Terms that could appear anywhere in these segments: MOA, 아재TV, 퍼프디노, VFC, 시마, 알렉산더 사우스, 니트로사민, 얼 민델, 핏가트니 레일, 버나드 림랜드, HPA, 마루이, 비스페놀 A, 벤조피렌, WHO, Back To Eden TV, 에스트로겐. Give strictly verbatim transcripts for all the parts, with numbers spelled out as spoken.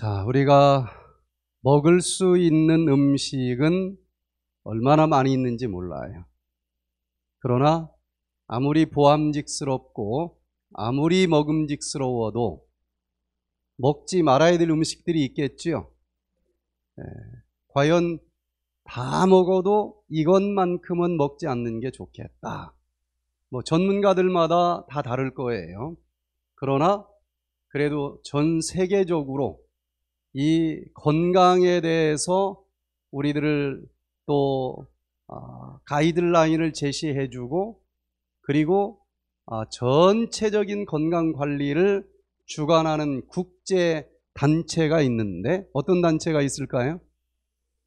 자, 우리가 먹을 수 있는 음식은 얼마나 많이 있는지 몰라요. 그러나 아무리 보암직스럽고 아무리 먹음직스러워도 먹지 말아야 될 음식들이 있겠죠. 예, 과연 다 먹어도 이것만큼은 먹지 않는 게 좋겠다. 뭐 전문가들마다 다 다를 거예요. 그러나 그래도 전 세계적으로 이 건강에 대해서 우리들을 또 가이드라인을 제시해주고, 그리고 전체적인 건강관리를 주관하는 국제단체가 있는데, 어떤 단체가 있을까요?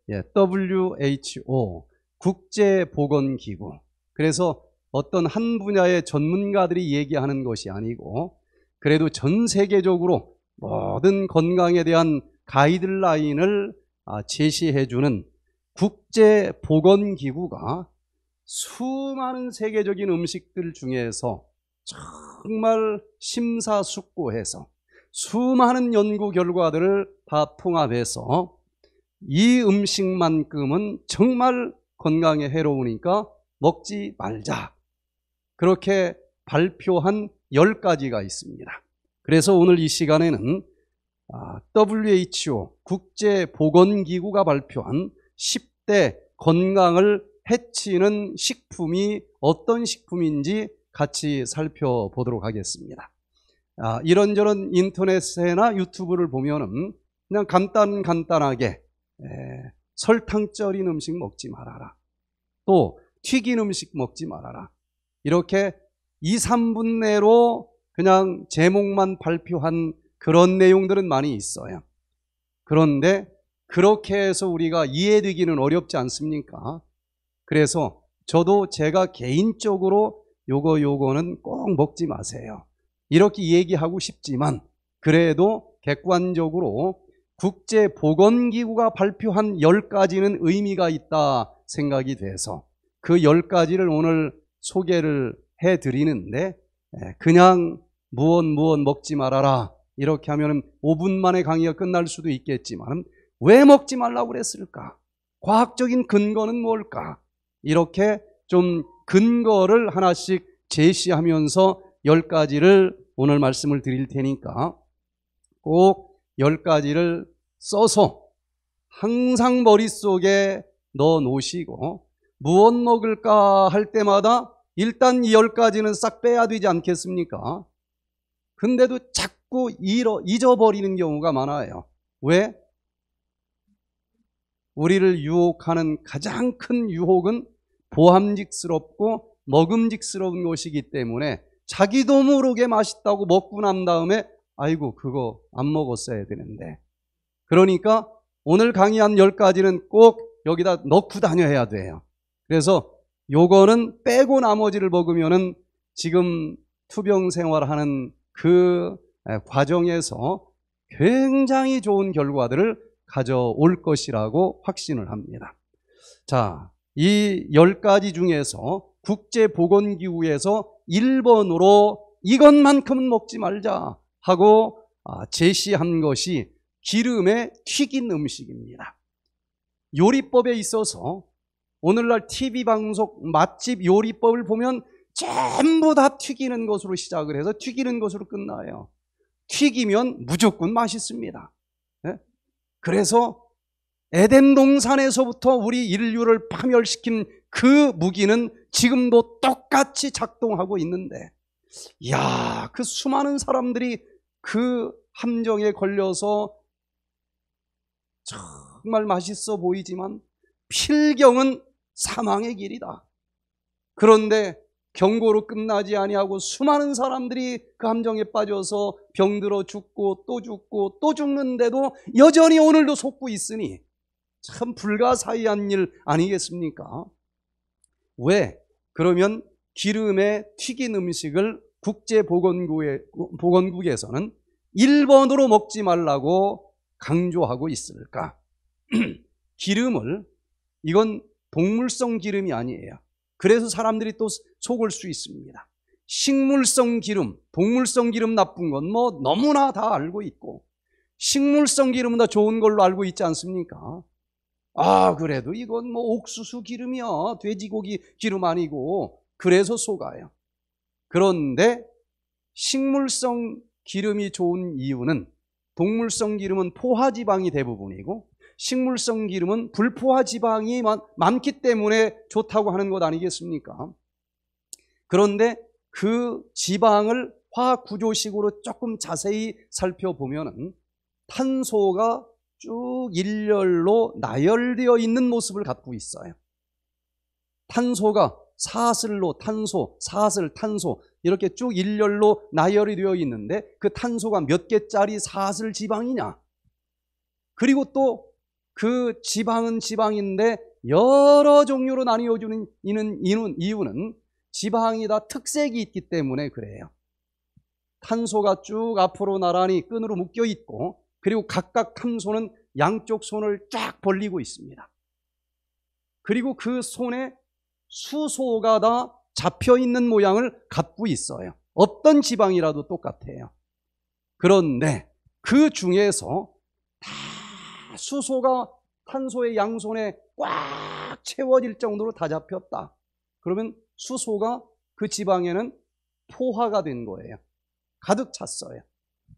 예, 더블유 에이치 오, 국제보건기구. 그래서 어떤 한 분야의 전문가들이 얘기하는 것이 아니고, 그래도 전 세계적으로 모든 건강에 대한 가이드라인을 제시해주는 국제보건기구가 수많은 세계적인 음식들 중에서 정말 심사숙고해서 수많은 연구 결과들을 다 통합해서 이 음식만큼은 정말 건강에 해로우니까 먹지 말자, 그렇게 발표한 열 가지가 있습니다. 그래서 오늘 이 시간에는 더블유 에이치 오 국제보건기구가 발표한 십 대 건강을 해치는 식품이 어떤 식품인지 같이 살펴보도록 하겠습니다. 아, 이런저런 인터넷이나 유튜브를 보면은 그냥 간단간단하게 에, 설탕 절인 음식 먹지 말아라, 또 튀긴 음식 먹지 말아라, 이렇게 이, 삼 분 내로 그냥 제목만 발표한 그런 내용들은 많이 있어요. 그런데 그렇게 해서 우리가 이해되기는 어렵지 않습니까? 그래서 저도 제가 개인적으로 요거 요거는 꼭 먹지 마세요, 이렇게 얘기하고 싶지만, 그래도 객관적으로 국제보건기구가 발표한 열 가지는 의미가 있다 생각이 돼서 그 열 가지를 오늘 소개를 해드리는데, 그냥 무언 무언 먹지 말아라 이렇게 하면 오 분 만에 강의가 끝날 수도 있겠지만, 왜 먹지 말라고 그랬을까? 과학적인 근거는 뭘까? 이렇게 좀 근거를 하나씩 제시하면서 열 가지를 오늘 말씀을 드릴 테니까, 꼭 열 가지를 써서 항상 머릿속에 넣어 놓으시고, 무엇 먹을까 할 때마다 일단 이 열 가지는 싹 빼야 되지 않겠습니까? 근데도 자꾸 잃어, 잊어버리는 경우가 많아요. 왜? 우리를 유혹하는 가장 큰 유혹은 보함직스럽고 먹음직스러운 것이기 때문에 자기도 모르게 맛있다고 먹고 난 다음에 아이고 그거 안 먹었어야 되는데. 그러니까 오늘 강의한 열 가지는 꼭 여기다 넣고 다녀야 돼요. 그래서 요거는 빼고 나머지를 먹으면은 지금 투병 생활하는 그 과정에서 굉장히 좋은 결과들을 가져올 것이라고 확신을 합니다. 자, 이 열 가지 중에서 국제보건기구에서 일 번으로 이것만큼은 먹지 말자 하고 제시한 것이 기름에 튀긴 음식입니다. 요리법에 있어서 오늘날 티비 방송 맛집 요리법을 보면 전부 다 튀기는 것으로 시작을 해서 튀기는 것으로 끝나요. 튀기면 무조건 맛있습니다. 그래서 에덴 동산에서부터 우리 인류를 파멸시킨 그 무기는 지금도 똑같이 작동하고 있는데, 이야, 그 수많은 사람들이 그 함정에 걸려서 정말 맛있어 보이지만 필경은 사망의 길이다. 그런데 경고로 끝나지 아니하고 수많은 사람들이 그 함정에 빠져서 병들어 죽고 또 죽고 또 죽는데도 여전히 오늘도 속고 있으니 참 불가사의한 일 아니겠습니까? 왜? 그러면 기름에 튀긴 음식을 국제보건국에서는 일 번으로 먹지 말라고 강조하고 있을까? 기름을, 이건 동물성 기름이 아니에요. 그래서 사람들이 또 속을 수 있습니다. 식물성 기름, 동물성 기름 나쁜 건 뭐 너무나 다 알고 있고, 식물성 기름은 다 좋은 걸로 알고 있지 않습니까? 아, 그래도 이건 뭐 옥수수 기름이야, 돼지고기 기름 아니고, 그래서 속아요. 그런데 식물성 기름이 좋은 이유는 동물성 기름은 포화지방이 대부분이고 식물성 기름은 불포화지방이 많, 많기 때문에 좋다고 하는 것 아니겠습니까? 그런데 그 지방을 화학구조식으로 조금 자세히 살펴보면 탄소가 쭉 일렬로 나열되어 있는 모습을 갖고 있어요. 탄소가 사슬로 탄소, 사슬, 탄소 이렇게 쭉 일렬로 나열이 되어 있는데 그 탄소가 몇 개짜리 사슬 지방이냐. 그리고 또 그 지방은 지방인데 여러 종류로 나뉘어주는 이유는 지방이 다 특색이 있기 때문에 그래요. 탄소가 쭉 앞으로 나란히 끈으로 묶여 있고 그리고 각각 탄소는 양쪽 손을 쫙 벌리고 있습니다. 그리고 그 손에 수소가 다 잡혀 있는 모양을 갖고 있어요. 어떤 지방이라도 똑같아요. 그런데 그 중에서 다 수소가 탄소의 양손에 꽉 채워질 정도로 다 잡혔다. 그러면 수소가 그 지방에는 포화가 된 거예요. 가득 찼어요.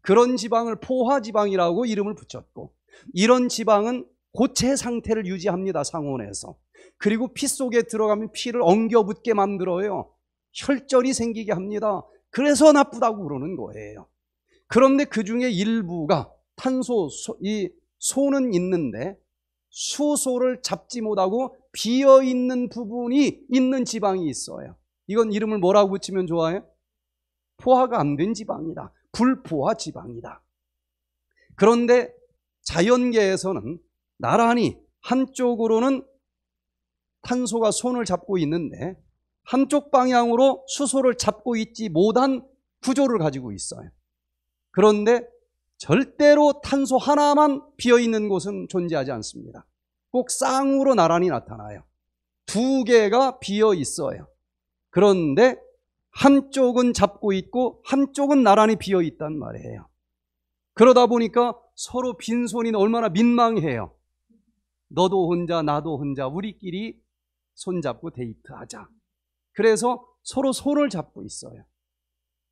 그런 지방을 포화지방이라고 이름을 붙였고 이런 지방은 고체 상태를 유지합니다. 상온에서. 그리고 피 속에 들어가면 피를 엉겨붙게 만들어요. 혈전이 생기게 합니다. 그래서 나쁘다고 그러는 거예요. 그런데 그 중에 일부가 탄소, 소, 이 소는 있는데 수소를 잡지 못하고 비어있는 부분이 있는 지방이 있어요. 이건 이름을 뭐라고 붙이면 좋아요? 포화가 안 된 지방이다. 불포화 지방이다. 그런데 자연계에서는 나란히 한쪽으로는 탄소가 손을 잡고 있는데 한쪽 방향으로 수소를 잡고 있지 못한 구조를 가지고 있어요. 그런데 절대로 탄소 하나만 비어있는 곳은 존재하지 않습니다. 꼭 쌍으로 나란히 나타나요. 두 개가 비어있어요. 그런데 한쪽은 잡고 있고 한쪽은 나란히 비어있단 말이에요. 그러다 보니까 서로 빈손이 얼마나 민망해요. 너도 혼자 나도 혼자 우리끼리 손잡고 데이트하자. 그래서 서로 손을 잡고 있어요.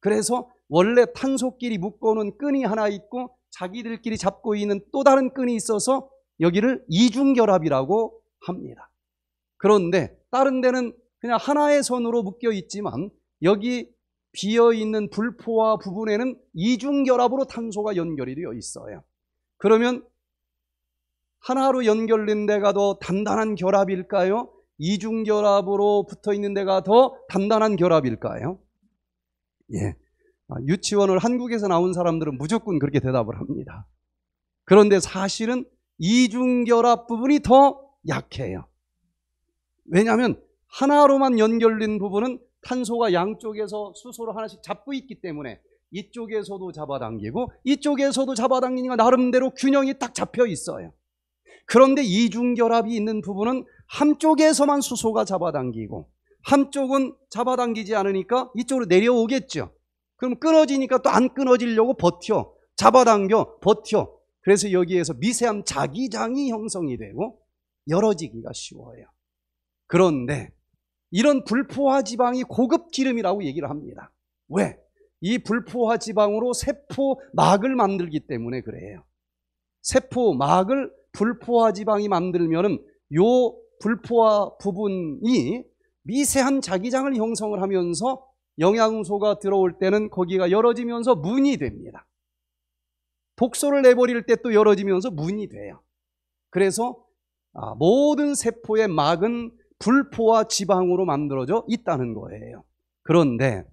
그래서 원래 탄소끼리 묶어놓은 끈이 하나 있고 자기들끼리 잡고 있는 또 다른 끈이 있어서 여기를 이중결합이라고 합니다. 그런데 다른 데는 그냥 하나의 선으로 묶여 있지만 여기 비어있는 불포화 부분에는 이중결합으로 탄소가 연결이 되어 있어요. 그러면 하나로 연결된 데가 더 단단한 결합일까요? 이중결합으로 붙어있는 데가 더 단단한 결합일까요? 예, 유치원을 한국에서 나온 사람들은 무조건 그렇게 대답을 합니다. 그런데 사실은 이중결합 부분이 더 약해요. 왜냐하면 하나로만 연결된 부분은 탄소가 양쪽에서 수소를 하나씩 잡고 있기 때문에 이쪽에서도 잡아당기고 이쪽에서도 잡아당기니까 나름대로 균형이 딱 잡혀 있어요. 그런데 이중결합이 있는 부분은 한쪽에서만 수소가 잡아당기고 한쪽은 잡아당기지 않으니까 이쪽으로 내려오겠죠. 그럼 끊어지니까 또 안 끊어지려고 버텨. 잡아당겨. 버텨. 그래서 여기에서 미세한 자기장이 형성이 되고 열어지기가 쉬워요. 그런데 이런 불포화 지방이 고급 기름이라고 얘기를 합니다. 왜? 이 불포화 지방으로 세포막을 만들기 때문에 그래요. 세포막을 불포화 지방이 만들면은 요 불포화 부분이 미세한 자기장을 형성을 하면서 영양소가 들어올 때는 거기가 열어지면서 문이 됩니다. 독소를 내버릴 때 또 열어지면서 문이 돼요. 그래서 모든 세포의 막은 불포화 지방으로 만들어져 있다는 거예요. 그런데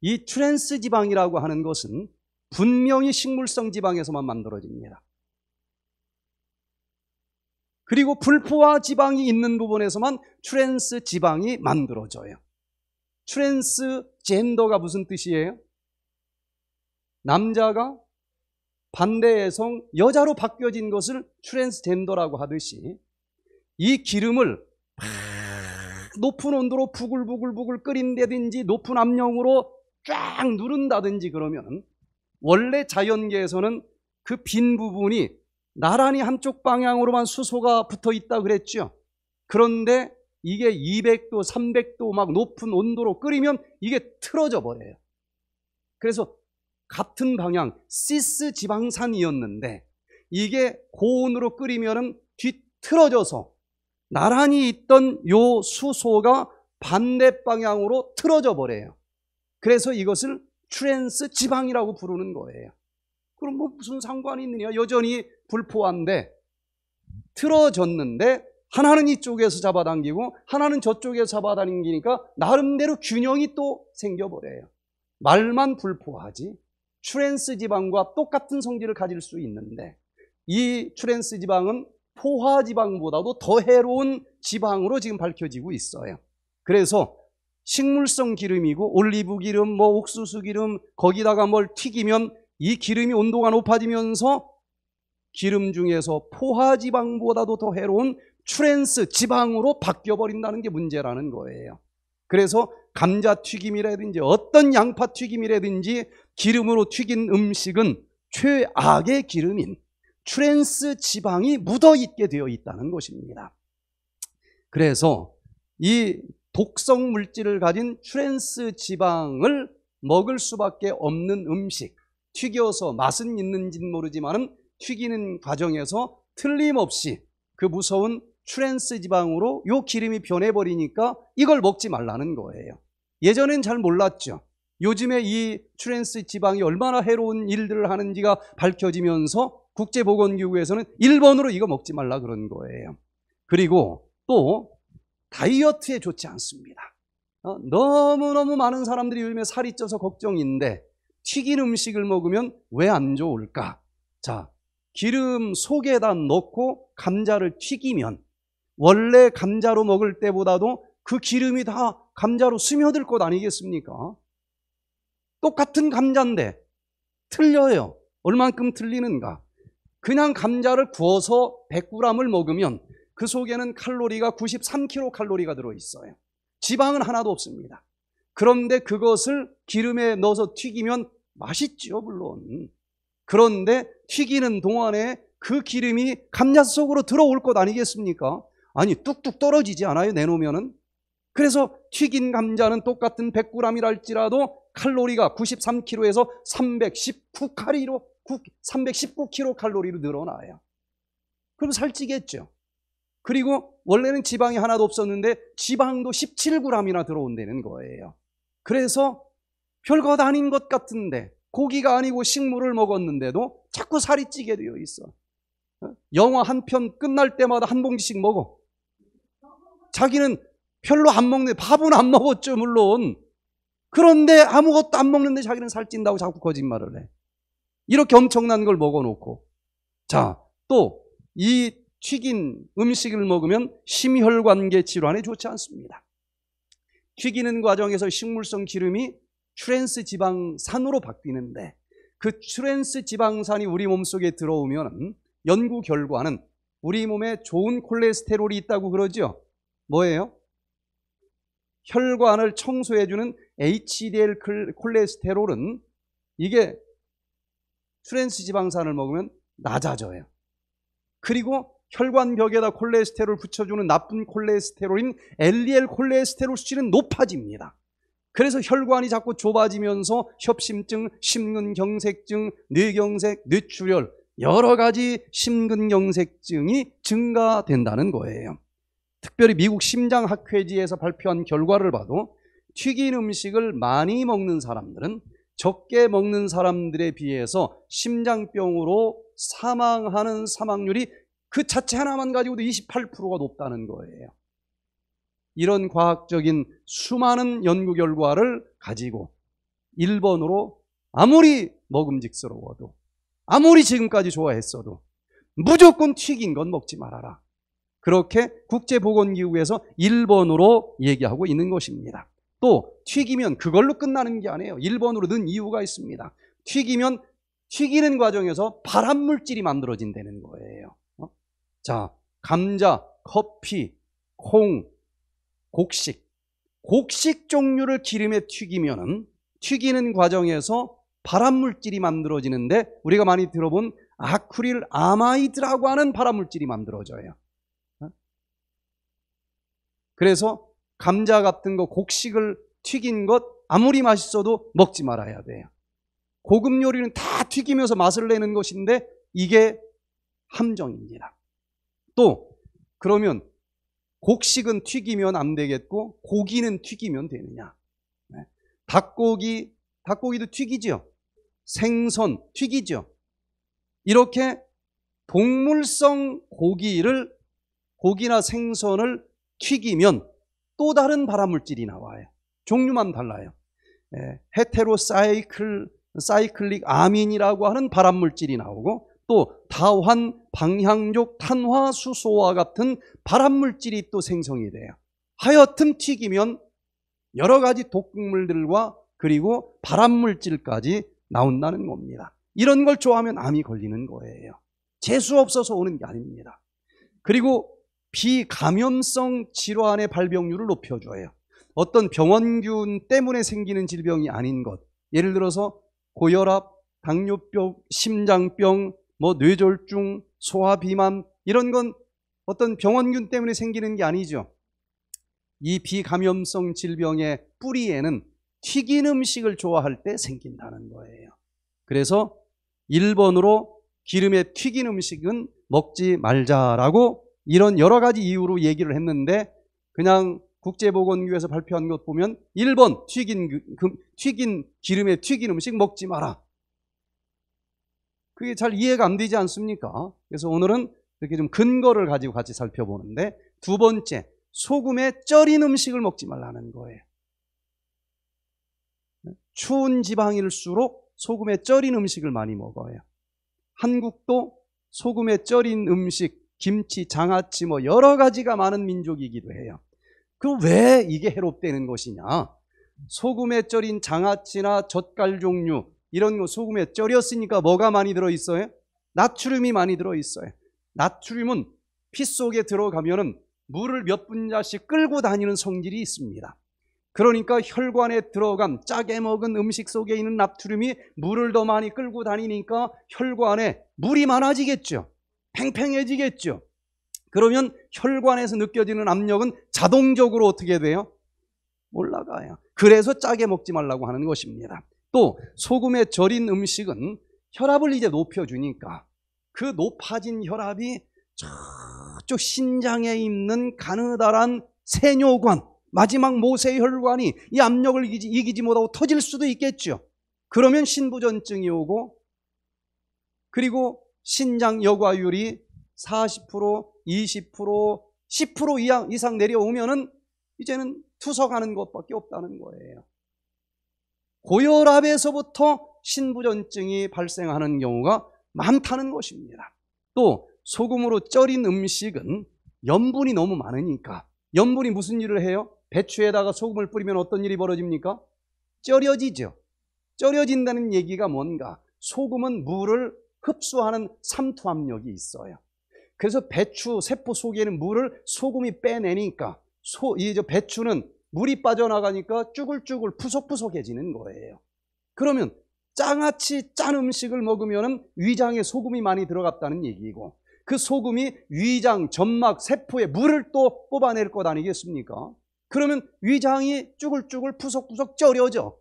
이 트랜스 지방이라고 하는 것은 분명히 식물성 지방에서만 만들어집니다. 그리고 불포화 지방이 있는 부분에서만 트랜스 지방이 만들어져요. 트랜스 젠더가 무슨 뜻이에요? 남자가 반대의 성 여자로 바뀌어진 것을 트랜스 젠더라고 하듯이 이 기름을 팍 높은 온도로 부글부글부글 끓인다든지 높은 압력으로 쫙 누른다든지 그러면 원래 자연계에서는 그 빈 부분이 나란히 한쪽 방향으로만 수소가 붙어 있다 그랬죠. 그런데 이게 이백 도, 삼백 도 막 높은 온도로 끓이면 이게 틀어져 버려요. 그래서 같은 방향 시스 지방산이었는데 이게 고온으로 끓이면 뒤틀어져서 나란히 있던 요 수소가 반대 방향으로 틀어져 버려요. 그래서 이것을 트랜스 지방이라고 부르는 거예요. 그럼 뭐 무슨 상관이 있느냐, 여전히 불포화인데 틀어졌는데 하나는 이쪽에서 잡아당기고 하나는 저쪽에서 잡아당기니까 나름대로 균형이 또 생겨버려요. 말만 불포화하지 트랜스 지방과 똑같은 성질을 가질 수 있는데 이 트랜스 지방은 포화 지방보다도 더 해로운 지방으로 지금 밝혀지고 있어요. 그래서 식물성 기름이고 올리브 기름, 뭐 옥수수 기름, 거기다가 뭘 튀기면 이 기름이 온도가 높아지면서 기름 중에서 포화 지방보다도 더 해로운 트랜스 지방으로 바뀌어버린다는 게 문제라는 거예요. 그래서 감자 튀김이라든지 어떤 양파 튀김이라든지 기름으로 튀긴 음식은 최악의 기름인 트랜스 지방이 묻어있게 되어 있다는 것입니다. 그래서 이 독성 물질을 가진 트랜스 지방을 먹을 수밖에 없는 음식, 튀겨서 맛은 있는지는 모르지만 튀기는 과정에서 틀림없이 그 무서운 트랜스 지방으로 요 기름이 변해버리니까 이걸 먹지 말라는 거예요. 예전엔 잘 몰랐죠. 요즘에 이 트랜스 지방이 얼마나 해로운 일들을 하는지가 밝혀지면서 국제보건기구에서는 일본으로 이거 먹지 말라 그런 거예요. 그리고 또 다이어트에 좋지 않습니다. 어, 너무너무 많은 사람들이 요즘에 살이 쪄서 걱정인데 튀긴 음식을 먹으면 왜 안 좋을까? 자, 기름 속에다 넣고 감자를 튀기면 원래 감자로 먹을 때보다도 그 기름이 다 감자로 스며들 것 아니겠습니까? 똑같은 감자인데 틀려요. 얼만큼 틀리는가? 그냥 감자를 구워서 백 그램을 먹으면 그 속에는 칼로리가 구십삼 킬로칼로리가 들어있어요. 지방은 하나도 없습니다. 그런데 그것을 기름에 넣어서 튀기면 맛있죠, 물론. 그런데 튀기는 동안에 그 기름이 감자 속으로 들어올 것 아니겠습니까? 아니, 뚝뚝 떨어지지 않아요, 내놓으면은. 그래서 튀긴 감자는 똑같은 백 그램이랄지라도 칼로리가 구십삼 킬로에서 삼백십구 칼로리로, 삼백십구 킬로칼로리로 늘어나요. 그럼 살찌겠죠. 그리고 원래는 지방이 하나도 없었는데 지방도 십칠 그램이나 들어온다는 거예요. 그래서 별것 아닌 것 같은데 고기가 아니고 식물을 먹었는데도 자꾸 살이 찌게 되어 있어. 영화 한 편 끝날 때마다 한 봉지씩 먹어. 자기는 별로 안 먹는데, 밥은 안 먹었죠 물론. 그런데 아무것도 안 먹는데 자기는 살찐다고 자꾸 거짓말을 해. 이렇게 엄청난 걸 먹어놓고. 자, 또 이 튀긴 음식을 먹으면 심혈관계 질환에 좋지 않습니다. 튀기는 과정에서 식물성 기름이 트랜스 지방산으로 바뀌는데 그 트랜스 지방산이 우리 몸속에 들어오면 연구 결과는 우리 몸에 좋은 콜레스테롤이 있다고 그러죠. 뭐예요? 혈관을 청소해주는 에이치디엘 콜레스테롤은 이게 트랜스 지방산을 먹으면 낮아져요. 그리고 혈관벽에다 콜레스테롤 붙여주는 나쁜 콜레스테롤인 엘디엘 콜레스테롤 수치는 높아집니다. 그래서 혈관이 자꾸 좁아지면서 협심증, 심근경색증, 뇌경색, 뇌출혈 여러 가지 심근경색증이 증가된다는 거예요. 특별히 미국 심장학회지에서 발표한 결과를 봐도 튀긴 음식을 많이 먹는 사람들은 적게 먹는 사람들에 비해서 심장병으로 사망하는 사망률이 그 자체 하나만 가지고도 이십팔 퍼센트가 높다는 거예요. 이런 과학적인 수많은 연구 결과를 가지고 일본으로 아무리 먹음직스러워도 아무리 지금까지 좋아했어도 무조건 튀긴 건 먹지 말아라. 그렇게 국제보건기구에서 일본으로 얘기하고 있는 것입니다. 또 튀기면 그걸로 끝나는 게 아니에요. 일본으로 넣은 이유가 있습니다. 튀기면 튀기는 과정에서 발암물질이 만들어진다는 거예요. 어? 자, 감자, 커피, 콩, 곡식, 곡식 종류를 기름에 튀기면은 튀기는 과정에서 발암물질이 만들어지는데 우리가 많이 들어본 아크릴 아마이드라고 하는 발화물질이 만들어져요. 그래서 감자 같은 거, 곡식을 튀긴 것 아무리 맛있어도 먹지 말아야 돼요. 고급 요리는 다 튀기면서 맛을 내는 것인데 이게 함정입니다. 또 그러면 곡식은 튀기면 안 되겠고 고기는 튀기면 되느냐. 닭고기, 닭고기도 튀기죠. 생선 튀기죠. 이렇게 동물성 고기를, 고기나 생선을 튀기면 또 다른 발화물질이 나와요. 종류만 달라요. 예, 헤테로사이클, 사이클릭 아민이라고 하는 발암물질이 나오고 또 다환, 방향족, 탄화수소와 같은 발암물질이 또 생성이 돼요. 하여튼 튀기면 여러 가지 독극물들과 그리고 발암물질까지 나온다는 겁니다. 이런 걸 좋아하면 암이 걸리는 거예요. 재수 없어서 오는 게 아닙니다. 그리고 비감염성 질환의 발병률을 높여줘요. 어떤 병원균 때문에 생기는 질병이 아닌 것, 예를 들어서 고혈압, 당뇨병, 심장병, 뭐 뇌졸중, 소화비만, 이런 건 어떤 병원균 때문에 생기는 게 아니죠. 이 비감염성 질병의 뿌리에는 튀긴 음식을 좋아할 때 생긴다는 거예요. 그래서 일 번으로 기름에 튀긴 음식은 먹지 말자라고 이런 여러 가지 이유로 얘기를 했는데, 그냥 국제보건기구에서 발표한 것 보면 일 번 튀긴, 튀긴 기름에 튀긴 음식 먹지 마라. 그게 잘 이해가 안 되지 않습니까? 그래서 오늘은 이렇게 좀 근거를 가지고 같이 살펴보는데, 두 번째, 소금에 절인 음식을 먹지 말라는 거예요. 추운 지방일수록 소금에 절인 음식을 많이 먹어요. 한국도 소금에 절인 음식, 김치, 장아찌 뭐 여러 가지가 많은 민족이기도 해요. 그럼 왜 이게 해롭다는 것이냐? 소금에 절인 장아찌나 젓갈 종류, 이런 거 소금에 절였으니까 뭐가 많이 들어있어요? 나트륨이 많이 들어있어요. 나트륨은 피 속에 들어가면은 물을 몇 분자씩 끌고 다니는 성질이 있습니다. 그러니까 혈관에 들어간 짜게 먹은 음식 속에 있는 나트륨이 물을 더 많이 끌고 다니니까 혈관에 물이 많아지겠죠. 팽팽해지겠죠. 그러면 혈관에서 느껴지는 압력은 자동적으로 어떻게 돼요? 올라가요. 그래서 짜게 먹지 말라고 하는 것입니다. 또 소금에 절인 음식은 혈압을 이제 높여주니까 그 높아진 혈압이 저쪽 신장에 있는 가느다란 세뇨관, 마지막 모세혈관이 이 압력을 이기지, 이기지 못하고 터질 수도 있겠죠. 그러면 신부전증이 오고, 그리고 신장 여과율이 사십 퍼센트, 이십 퍼센트, 십 퍼센트 이상, 이상 내려오면은 이제는 투석하는 것밖에 없다는 거예요. 고혈압에서부터 신부전증이 발생하는 경우가 많다는 것입니다. 또 소금으로 절인 음식은 염분이 너무 많으니까, 염분이 무슨 일을 해요? 배추에다가 소금을 뿌리면 어떤 일이 벌어집니까? 절여지죠. 절여진다는 얘기가 뭔가? 소금은 물을 흡수하는 삼투압력이 있어요. 그래서 배추 세포 속에는 물을 소금이 빼내니까 소, 이 배추는 물이 빠져나가니까 쭈글쭈글 푸석푸석해지는 거예요. 그러면 장아찌 짠 음식을 먹으면 위장에 소금이 많이 들어갔다는 얘기고, 그 소금이 위장, 점막, 세포에 물을 또 뽑아낼 것 아니겠습니까? 그러면 위장이 쭈글쭈글 푸석푸석 절여져.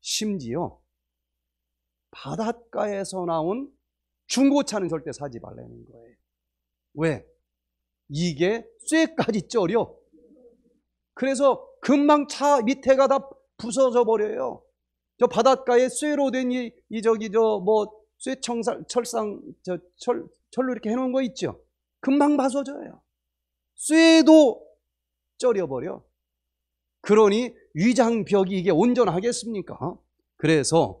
심지어 바닷가에서 나온 중고차는 절대 사지 말라는 거예요. 왜? 이게 쇠까지 절여. 그래서 금방 차 밑에가 다 부서져 버려요. 저 바닷가에 쇠로 된 이, 이 저기 저 뭐 쇠청상, 철상, 저 철, 철로 이렇게 해놓은 거 있죠. 금방 부서져요. 쇠도 절여 버려. 그러니 위장벽이 이게 온전하겠습니까? 그래서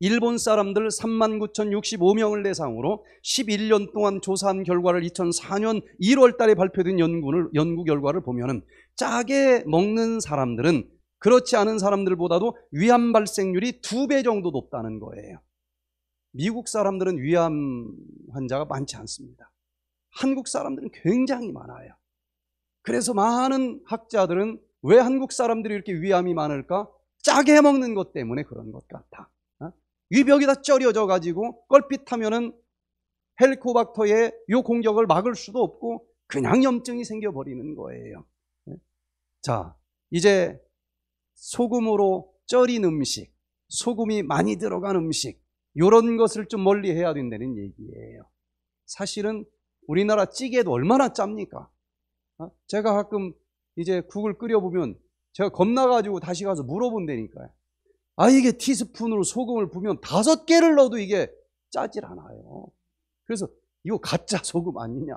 일본 사람들 삼만 구천육십오 명을 대상으로 십일 년 동안 조사한 결과를 이천사 년 일 월 달에 발표된 연구를, 연구 결과를 보면은 짜게 먹는 사람들은 그렇지 않은 사람들보다도 위암 발생률이 두 배 정도 높다는 거예요. 미국 사람들은 위암 환자가 많지 않습니다. 한국 사람들은 굉장히 많아요. 그래서 많은 학자들은 왜 한국 사람들이 이렇게 위암이 많을까? 짜게 먹는 것 때문에 그런 것 같아. 이 벽에다 쩔여져 가지고 껄핏하면은 헬리코박터의 요 공격을 막을 수도 없고 그냥 염증이 생겨버리는 거예요. 자, 이제 소금으로 절인 음식, 소금이 많이 들어간 음식, 이런 것을 좀 멀리 해야 된다는 얘기예요. 사실은 우리나라 찌개도 얼마나 짭니까? 제가 가끔 이제 국을 끓여보면 제가 겁나가지고 다시 가서 물어본다니까요. 아, 이게 티스푼으로 소금을 부으면 다섯 개를 넣어도 이게 짜질 않아요. 그래서 이거 가짜 소금 아니냐.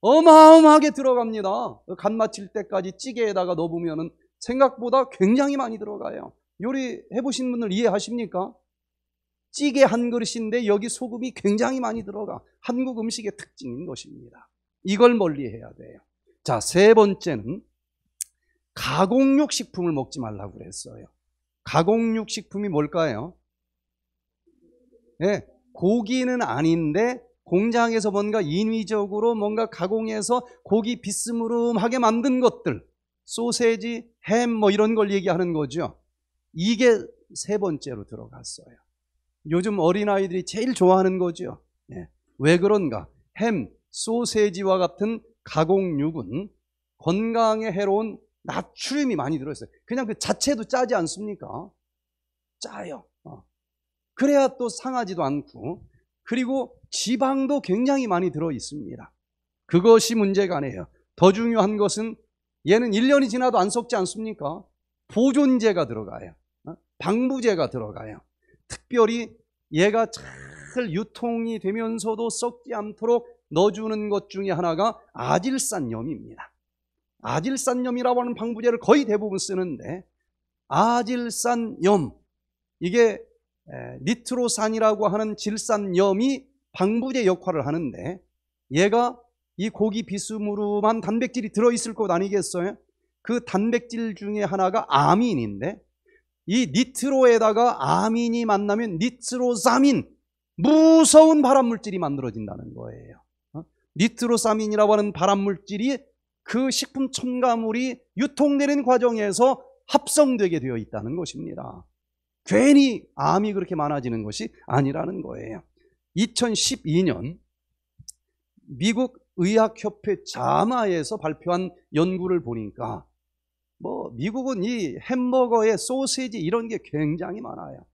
어마어마하게 들어갑니다. 간 맞힐 때까지 찌개에다가 넣어보면 생각보다 굉장히 많이 들어가요. 요리 해보신 분들 이해하십니까? 찌개 한 그릇인데 여기 소금이 굉장히 많이 들어가. 한국 음식의 특징인 것입니다. 이걸 멀리해야 돼요. 자, 세 번째는 가공육 식품을 먹지 말라고 그랬어요. 가공육 식품이 뭘까요? 네, 고기는 아닌데 공장에서 뭔가 인위적으로 뭔가 가공해서 고기 비스무름하게 만든 것들, 소세지, 햄 뭐 이런 걸 얘기하는 거죠. 이게 세 번째로 들어갔어요. 요즘 어린아이들이 제일 좋아하는 거죠. 네. 왜 그런가? 햄, 소세지와 같은 가공육은 건강에 해로운 나트륨이 많이 들어있어요. 그냥 그 자체도 짜지 않습니까? 짜요. 어. 그래야 또 상하지도 않고, 그리고 지방도 굉장히 많이 들어있습니다. 그것이 문제가 아니에요. 더 중요한 것은 얘는 일 년이 지나도 안 썩지 않습니까? 보존제가 들어가요. 어? 방부제가 들어가요. 특별히 얘가 잘 유통이 되면서도 썩지 않도록 넣어주는 것 중에 하나가 아질산염입니다. 아질산염이라고 하는 방부제를 거의 대부분 쓰는데, 아질산염, 이게 니트로산이라고 하는 질산염이 방부제 역할을 하는데, 얘가 이 고기 비스무름한 단백질이 들어있을 것 아니겠어요? 그 단백질 중에 하나가 아민인데, 이 니트로에다가 아민이 만나면 니트로사민, 무서운 발암물질이 만들어진다는 거예요. 니트로사민이라고 하는 발암물질이 그 식품 첨가물이 유통되는 과정에서 합성되게 되어 있다는 것입니다. 괜히 암이 그렇게 많아지는 것이 아니라는 거예요. 이천십이 년 미국 의학협회 자마에서 발표한 연구를 보니까, 뭐 미국은 이 햄버거에 소시지 이런 게 굉장히 많아요.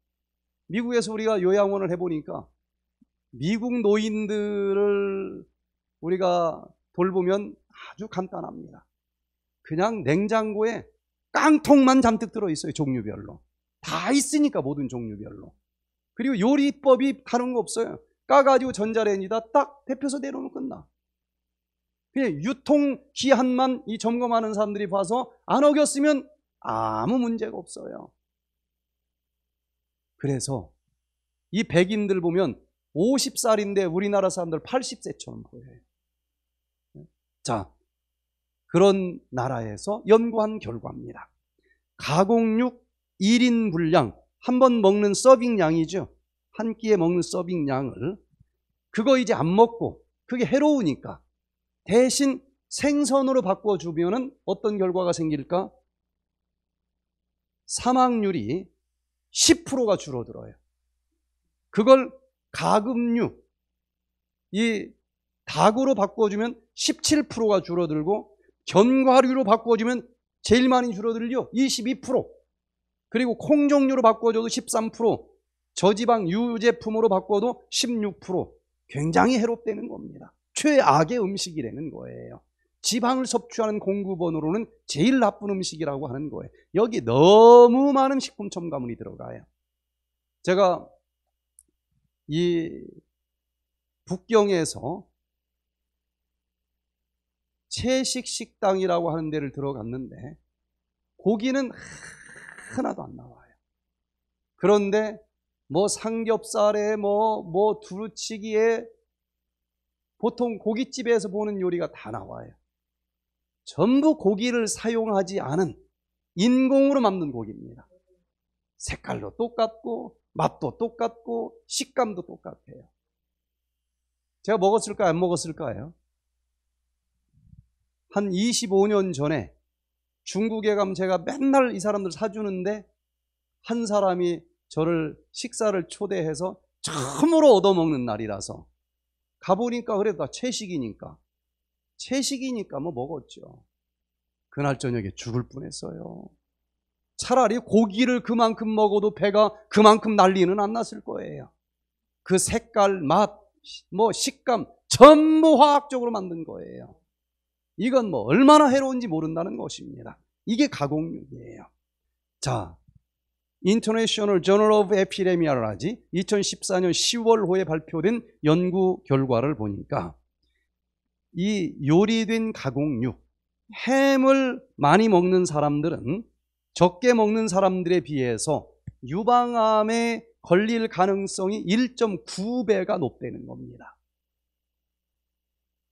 미국에서 우리가 요양원을 해보니까 미국 노인들을 우리가 돌보면 아주 간단합니다. 그냥 냉장고에 깡통만 잔뜩 들어있어요. 종류별로 다 있으니까, 모든 종류별로. 그리고 요리법이 다른 거 없어요. 까가지고 전자레인지다 딱 데펴서 내려놓으면 끝나. 그냥 유통기한만 이 점검하는 사람들이 봐서 안 어겼으면 아무 문제가 없어요. 그래서 이 백인들 보면 오십 살인데 우리나라 사람들 팔십 세처럼 보여요. 자, 그런 나라에서 연구한 결과입니다. 가공육 일 인 분량, 한 번 먹는 서빙량이죠. 한 끼에 먹는 서빙량을, 그거 이제 안 먹고 그게 해로우니까 대신 생선으로 바꿔주면 어떤 결과가 생길까? 사망률이 십 퍼센트가 줄어들어요. 그걸 가금육, 이 닭으로 바꿔주면 십칠 퍼센트가 줄어들고, 견과류로 바꿔주면 제일 많이 줄어들죠. 이십이 퍼센트. 그리고 콩 종류로 바꿔줘도 십삼 퍼센트, 저지방 유제품으로 바꿔도 십육 퍼센트. 굉장히 해롭다는 겁니다. 최악의 음식이라는 거예요. 지방을 섭취하는 공급원으로는 제일 나쁜 음식이라고 하는 거예요. 여기 너무 많은 식품 첨가물이 들어가요. 제가 이 북경에서 채식 식당이라고 하는 데를 들어갔는데 고기는 하나도 안 나와요. 그런데 뭐 삼겹살에 뭐 뭐 두루치기에 보통 고깃집에서 보는 요리가 다 나와요. 전부 고기를 사용하지 않은 인공으로 만든 고기입니다. 색깔도 똑같고 맛도 똑같고 식감도 똑같아요. 제가 먹었을까요? 안 먹었을까요? 한 이십오 년 전에 중국에 가면 제가 맨날 이 사람들 사주는데, 한 사람이 저를 식사를 초대해서 처음으로 얻어먹는 날이라서 가보니까 그래도 다 채식이니까 채식이니까 뭐 먹었죠. 그날 저녁에 죽을 뻔했어요. 차라리 고기를 그만큼 먹어도 배가 그만큼 난리는 안 났을 거예요. 그 색깔, 맛, 뭐 식감 전부 화학적으로 만든 거예요. 이건 뭐 얼마나 해로운지 모른다는 것입니다. 이게 가공육이에요. 자, International Journal of Epidemia를 하지 이천십사 년 시월 호에 발표된 연구 결과를 보니까 이 요리된 가공육, 햄을 많이 먹는 사람들은 적게 먹는 사람들에 비해서 유방암에 걸릴 가능성이 일 점 구 배가 높다는 겁니다.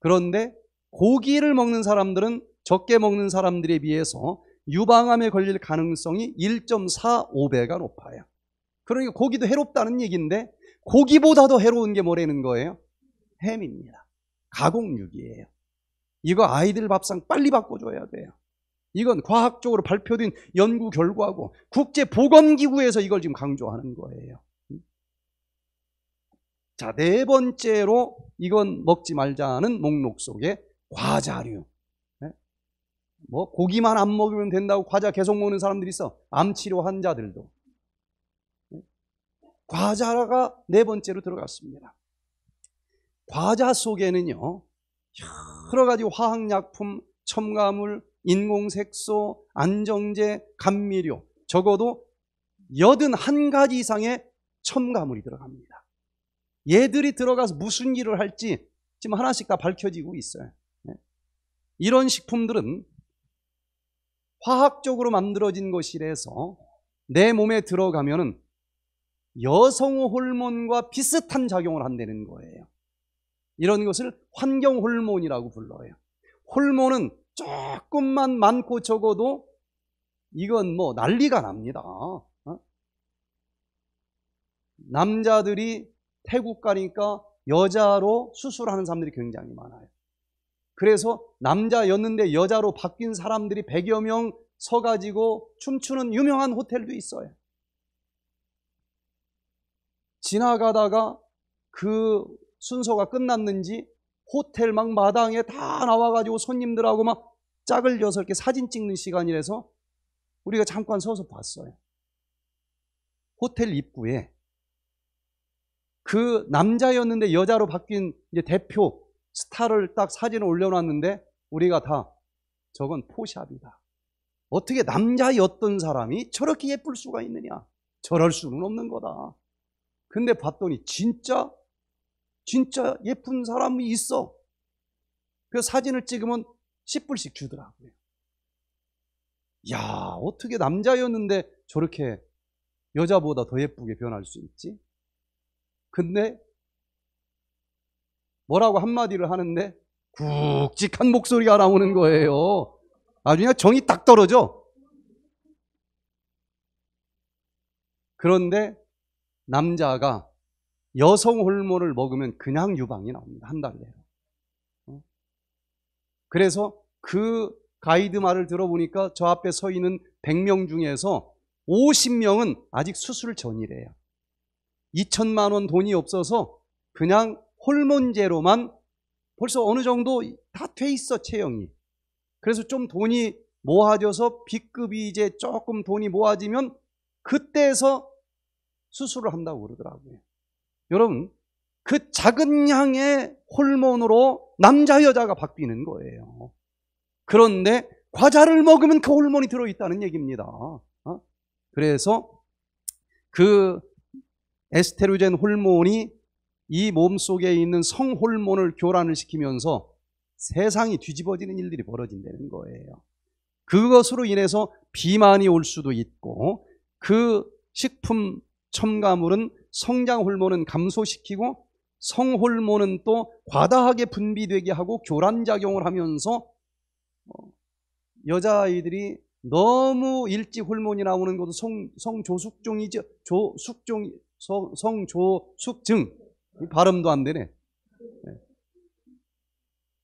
그런데 고기를 먹는 사람들은 적게 먹는 사람들에 비해서 유방암에 걸릴 가능성이 일 점 사오 배가 높아요. 그러니까 고기도 해롭다는 얘기인데 고기보다도 해로운 게 뭐라는 거예요? 햄입니다. 가공육이에요. 이거 아이들 밥상 빨리 바꿔줘야 돼요. 이건 과학적으로 발표된 연구 결과고 국제보건기구에서 이걸 지금 강조하는 거예요. 자, 네 번째로 이건 먹지 말자는 목록 속에 과자류. 뭐 고기만 안 먹으면 된다고 과자 계속 먹는 사람들이 있어. 암치료 환자들도. 과자가 네 번째로 들어갔습니다. 과자 속에는요 여러 가지 화학약품, 첨가물, 인공색소, 안정제, 감미료 적어도 팔십일 가지 이상의 첨가물이 들어갑니다. 얘들이 들어가서 무슨 일을 할지 지금 하나씩 다 밝혀지고 있어요. 이런 식품들은 화학적으로 만들어진 것이라서 내 몸에 들어가면은 여성 호르몬과 비슷한 작용을 한다는 거예요. 이런 것을 환경 호르몬이라고 불러요. 호르몬은 조금만 많고 적어도 이건 뭐 난리가 납니다. 어? 남자들이 태국 가니까 여자로 수술하는 사람들이 굉장히 많아요. 그래서 남자였는데 여자로 바뀐 사람들이 백여 명 서가지고 춤추는 유명한 호텔도 있어요. 지나가다가 그 순서가 끝났는지 호텔 막 마당에 다 나와가지고 손님들하고 막 짝을 여서 이렇게 사진 찍는 시간이라서 우리가 잠깐 서서 봤어요. 호텔 입구에 그 남자였는데 여자로 바뀐 이제 대표 스타를 딱 사진을 올려놨는데 우리가 다 저건 포샵이다. 어떻게 남자였던 사람이 저렇게 예쁠 수가 있느냐. 저럴 수는 없는 거다. 근데 봤더니 진짜 진짜 예쁜 사람이 있어. 그 사진을 찍으면 십 불씩 주더라고요. 야, 어떻게 남자였는데 저렇게 여자보다 더 예쁘게 변할 수 있지? 근데 뭐라고 한마디를 하는데 굵직한 목소리가 나오는 거예요. 아주 그냥 정이 딱 떨어져. 그런데 남자가 여성 호르몬을 먹으면 그냥 유방이 나옵니다. 한 달 내로. 그래서 그 가이드 말을 들어보니까 저 앞에 서 있는 백 명 중에서 오십 명은 아직 수술 전이래요. 이천만 원 돈이 없어서 그냥 호르몬제로만 벌써 어느 정도 다 돼 있어 체형이. 그래서 좀 돈이 모아져서 B급이 이제 조금 돈이 모아지면 그때서 수술을 한다고 그러더라고요. 여러분, 그 작은 양의 호르몬으로 남자 여자가 바뀌는 거예요. 그런데 과자를 먹으면 그 호르몬이 들어있다는 얘기입니다. 어? 그래서 그 에스트로겐 호르몬이 이 몸속에 있는 성호르몬을 교란을 시키면서 세상이 뒤집어지는 일들이 벌어진다는 거예요. 그것으로 인해서 비만이 올 수도 있고 그 식품 첨가물은 성장 호르몬은 감소시키고 성호르몬은 또 과다하게 분비되게 하고 교란작용을 하면서 여자아이들이 너무 일찍 호르몬이 나오는 것도 성, 성조숙종이죠. 조숙종, 성, 성조숙증. 발음도 안 되네.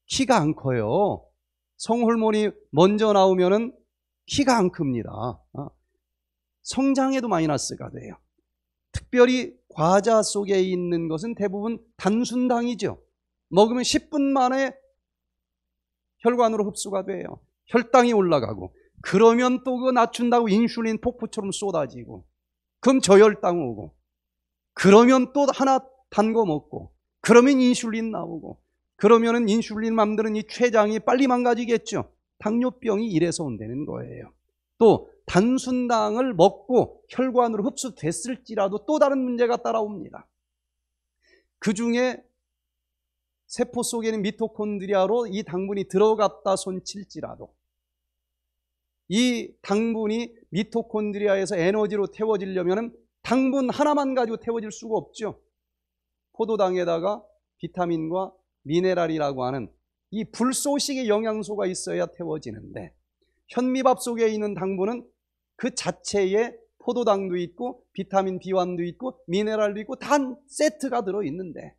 키가 안 커요. 성호르몬이 먼저 나오면은 키가 안 큽니다. 성장에도 마이너스가 돼요. 특별히 과자 속에 있는 것은 대부분 단순당이죠. 먹으면 십 분 만에 혈관으로 흡수가 돼요. 혈당이 올라가고, 그러면 또 그거 낮춘다고 인슐린 폭포처럼 쏟아지고, 그럼 저혈당 오고, 그러면 또 하나 단 거 먹고, 그러면 인슐린 나오고, 그러면은 인슐린 만드는 이 췌장이 빨리 망가지겠죠. 당뇨병이 이래서 온다는 거예요. 또 단순당을 먹고 혈관으로 흡수됐을지라도 또 다른 문제가 따라옵니다. 그 중에 세포 속에 있는 미토콘드리아로 이 당분이 들어갔다 손칠지라도, 이 당분이 미토콘드리아에서 에너지로 태워지려면 당분 하나만 가지고 태워질 수가 없죠. 포도당에다가 비타민과 미네랄이라고 하는 이 불소식의 영양소가 있어야 태워지는데, 현미밥 속에 있는 당분은 그 자체에 포도당도 있고 비타민 비 원도 있고 미네랄도 있고 다 한 세트가 들어있는데,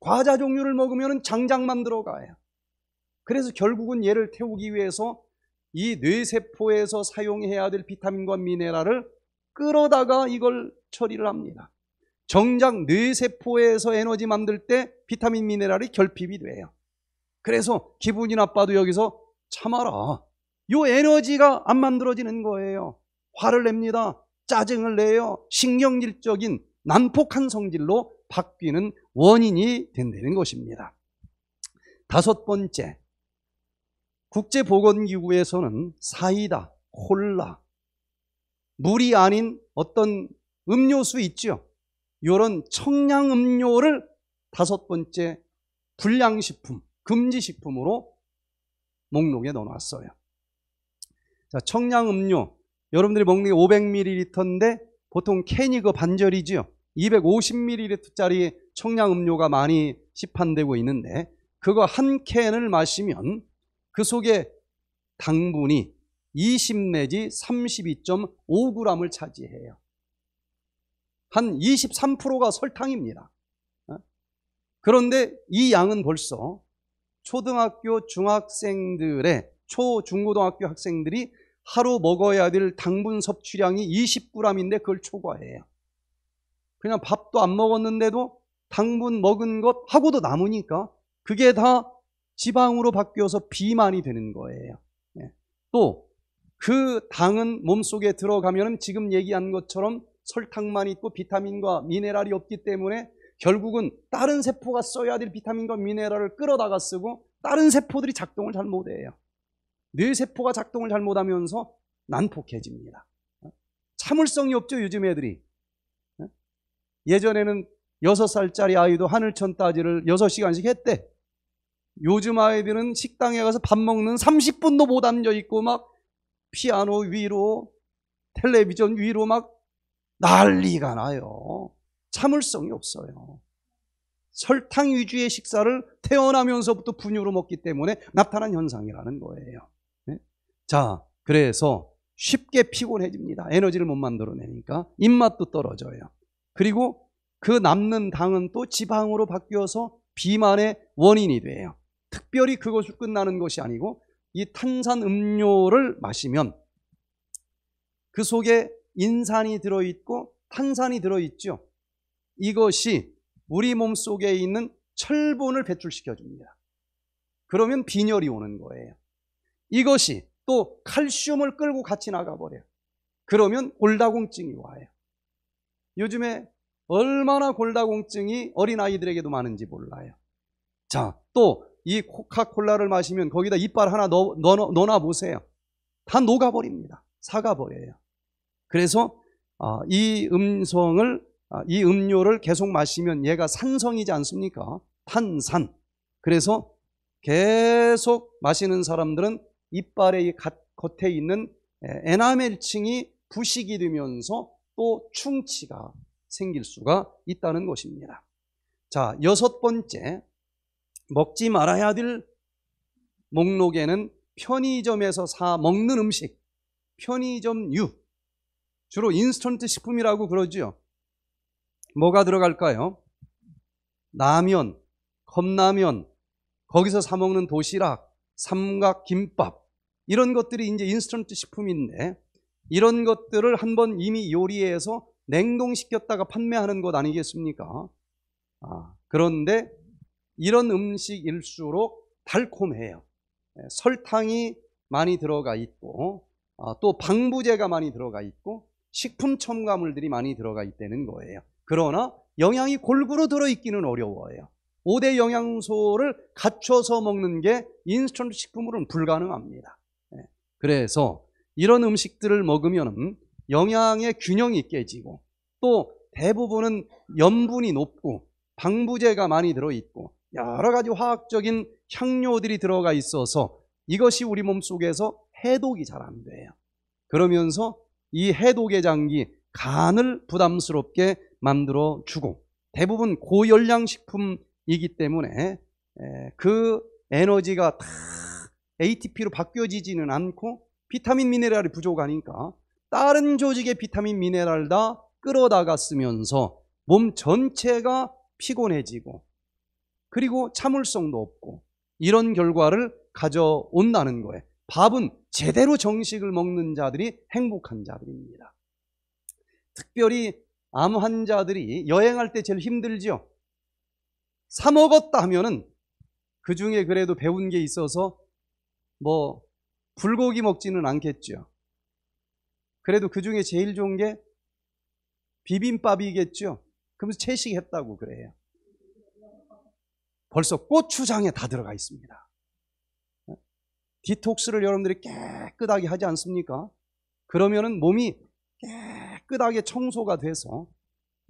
과자 종류를 먹으면 장작만 들어가요. 그래서 결국은 얘를 태우기 위해서 이 뇌세포에서 사용해야 될 비타민과 미네랄을 끌어다가 이걸 처리를 합니다. 정작 뇌세포에서 에너지 만들 때 비타민 미네랄이 결핍이 돼요. 그래서 기분이 나빠도 여기서 참아라. 요 에너지가 안 만들어지는 거예요. 화를 냅니다. 짜증을 내요. 신경질적인 난폭한 성질로 바뀌는 원인이 된다는 것입니다. 다섯 번째, 국제보건기구에서는 사이다, 콜라, 물이 아닌 어떤 음료수 있죠. 이런 청량음료를 다섯 번째 불량식품, 금지식품으로 목록에 넣어놨어요. 자, 청량음료, 여러분들이 먹는 게 오백 밀리리터인데 보통 캔이 그 반절이지요. 이백오십 밀리리터짜리 청량음료가 많이 시판되고 있는데, 그거 한 캔을 마시면 그 속에 당분이 이십 내지 삼십이 점 오 그램을 차지해요. 한 이십삼 퍼센트가 설탕입니다. 그런데 이 양은 벌써 초등학교 중학생들의, 초, 중고등학교 학생들이 하루 먹어야 될 당분 섭취량이 이십 그램인데 그걸 초과해요. 그냥 밥도 안 먹었는데도 당분 먹은 것 하고도 남으니까 그게 다 지방으로 바뀌어서 비만이 되는 거예요. 또 그 당은 몸속에 들어가면 지금 얘기한 것처럼 설탕만 있고 비타민과 미네랄이 없기 때문에 결국은 다른 세포가 써야 될 비타민과 미네랄을 끌어다가 쓰고, 다른 세포들이 작동을 잘 못해요. 뇌세포가 작동을 잘 못하면서 난폭해집니다. 참을성이 없죠, 요즘 애들이. 예전에는 여섯 살짜리 아이도 하늘천 따지를 여섯 시간씩 했대. 요즘 아이들은 식당에 가서 밥 먹는 삼십 분도 못 앉아있고 막 피아노 위로, 텔레비전 위로 막 난리가 나요. 참을성이 없어요. 설탕 위주의 식사를 태어나면서부터 분유로 먹기 때문에 나타난 현상이라는 거예요. 네? 자, 그래서 쉽게 피곤해집니다. 에너지를 못 만들어내니까 입맛도 떨어져요. 그리고 그 남는 당은 또 지방으로 바뀌어서 비만의 원인이 돼요. 특별히 그것으로 끝나는 것이 아니고, 이 탄산음료를 마시면 그 속에 인산이 들어있고 탄산이 들어있죠. 이것이 우리 몸속에 있는 철분을 배출시켜줍니다. 그러면 빈혈이 오는 거예요. 이것이 또 칼슘을 끌고 같이 나가버려요. 그러면 골다공증이 와요. 요즘에 얼마나 골다공증이 어린아이들에게도 많은지 몰라요. 자, 또 이 코카콜라를 마시면 거기다 이빨 하나 넣, 넣, 넣어보세요. 다 녹아버립니다. 사가버려요. 그래서 아, 이 음성을, 아, 이 음료를 계속 마시면 얘가 산성이지 않습니까? 탄산. 그래서 계속 마시는 사람들은 이빨의 겉에 있는 에나멜층이 부식이 되면서 또 충치가 생길 수가 있다는 것입니다. 자, 여섯 번째, 먹지 말아야 될 목록에는 편의점에서 사 먹는 음식, 편의점류, 주로 인스턴트 식품이라고 그러죠. 뭐가 들어갈까요? 라면, 컵라면, 거기서 사 먹는 도시락, 삼각김밥, 이런 것들이 이제 인스턴트 식품인데, 이런 것들을 한번 이미 요리해서 냉동시켰다가 판매하는 것 아니겠습니까? 아, 그런데 이런 음식일수록 달콤해요. 설탕이 많이 들어가 있고 아, 또 방부제가 많이 들어가 있고 식품 첨가물들이 많이 들어가 있다는 거예요. 그러나 영양이 골고루 들어있기는 어려워요. 오 대 영양소를 갖춰서 먹는 게 인스턴트 식품으로는 불가능합니다. 그래서 이런 음식들을 먹으면 영양의 균형이 깨지고 또 대부분은 염분이 높고 방부제가 많이 들어있고 여러 가지 화학적인 향료들이 들어가 있어서 이것이 우리 몸속에서 해독이 잘 안 돼요. 그러면서 이 해독의 장기 간을 부담스럽게 만들어 주고 대부분 고열량식품이기 때문에 그 에너지가 다 에이티피로 바뀌어지지는 않고 비타민 미네랄이 부족하니까 다른 조직의 비타민 미네랄 다 끌어다가 쓰면서 몸 전체가 피곤해지고 그리고 참을성도 없고 이런 결과를 가져온다는 거예요. 밥은 제대로 정식을 먹는 자들이 행복한 자들입니다. 특별히 암 환자들이 여행할 때 제일 힘들죠. 사 먹었다 하면은 그 중에 그래도 배운 게 있어서 뭐 불고기 먹지는 않겠죠. 그래도 그 중에 제일 좋은 게 비빔밥이겠죠. 그러면서 채식했다고 그래요. 벌써 고추장에 다 들어가 있습니다. 디톡스를 여러분들이 깨끗하게 하지 않습니까? 그러면은 몸이 깨끗하게 청소가 돼서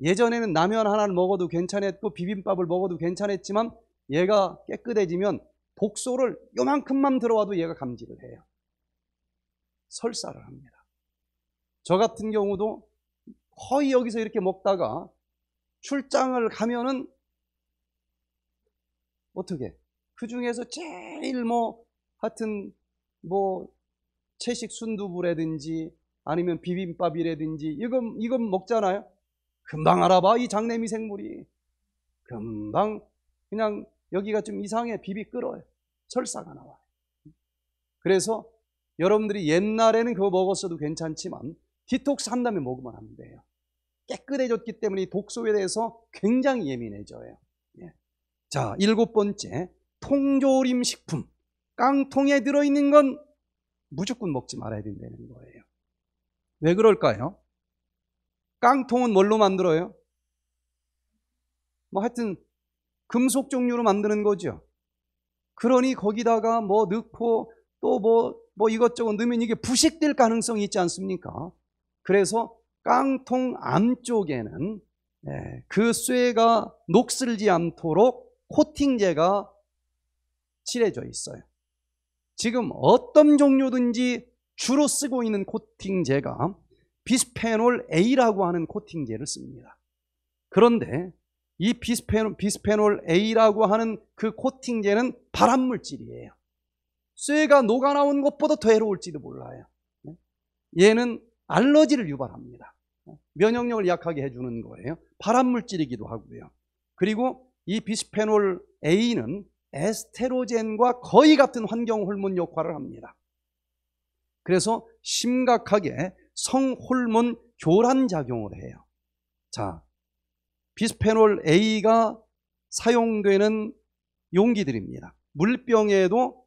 예전에는 라면 하나를 먹어도 괜찮았고 비빔밥을 먹어도 괜찮았지만 얘가 깨끗해지면 독소를 요만큼만 들어와도 얘가 감지를 해요. 설사를 합니다. 저 같은 경우도 거의 여기서 이렇게 먹다가 출장을 가면은 어떻게 그 중에서 제일 뭐 하여튼 뭐 채식 순두부라든지 아니면 비빔밥이라든지 이건 이건 먹잖아요. 금방 알아봐 이 장내미 생물이. 금방 그냥 여기가 좀 이상해 비비 끓어요. 설사가 나와요. 그래서 여러분들이 옛날에는 그거 먹었어도 괜찮지만 디톡스 한 다음에 먹으면 안 돼요. 깨끗해졌기 때문에 독소에 대해서 굉장히 예민해져요. 예. 자, 일곱 번째 통조림 식품. 깡통에 들어있는 건 무조건 먹지 말아야 된다는 거예요. 왜 그럴까요? 깡통은 뭘로 만들어요? 뭐 하여튼 금속 종류로 만드는 거죠. 그러니 거기다가 뭐 넣고 또 뭐 뭐 이것저것 넣으면 이게 부식될 가능성이 있지 않습니까? 그래서 깡통 안쪽에는 그 쇠가 녹슬지 않도록 코팅제가 칠해져 있어요. 지금 어떤 종류든지 주로 쓰고 있는 코팅제가 비스페놀 A라고 하는 코팅제를 씁니다. 그런데 이 비스페놀, 비스페놀 A라고 하는 그 코팅제는 발암물질이에요. 쇠가 녹아나온 것보다 더 해로울지도 몰라요. 얘는 알러지를 유발합니다. 면역력을 약하게 해주는 거예요. 발암물질이기도 하고요. 그리고 이 비스페놀 A는 에스테로젠과 거의 같은 환경 호르몬 역할을 합니다. 그래서 심각하게 성호르몬 교란 작용을 해요. 자, 비스페놀 A가 사용되는 용기들입니다. 물병에도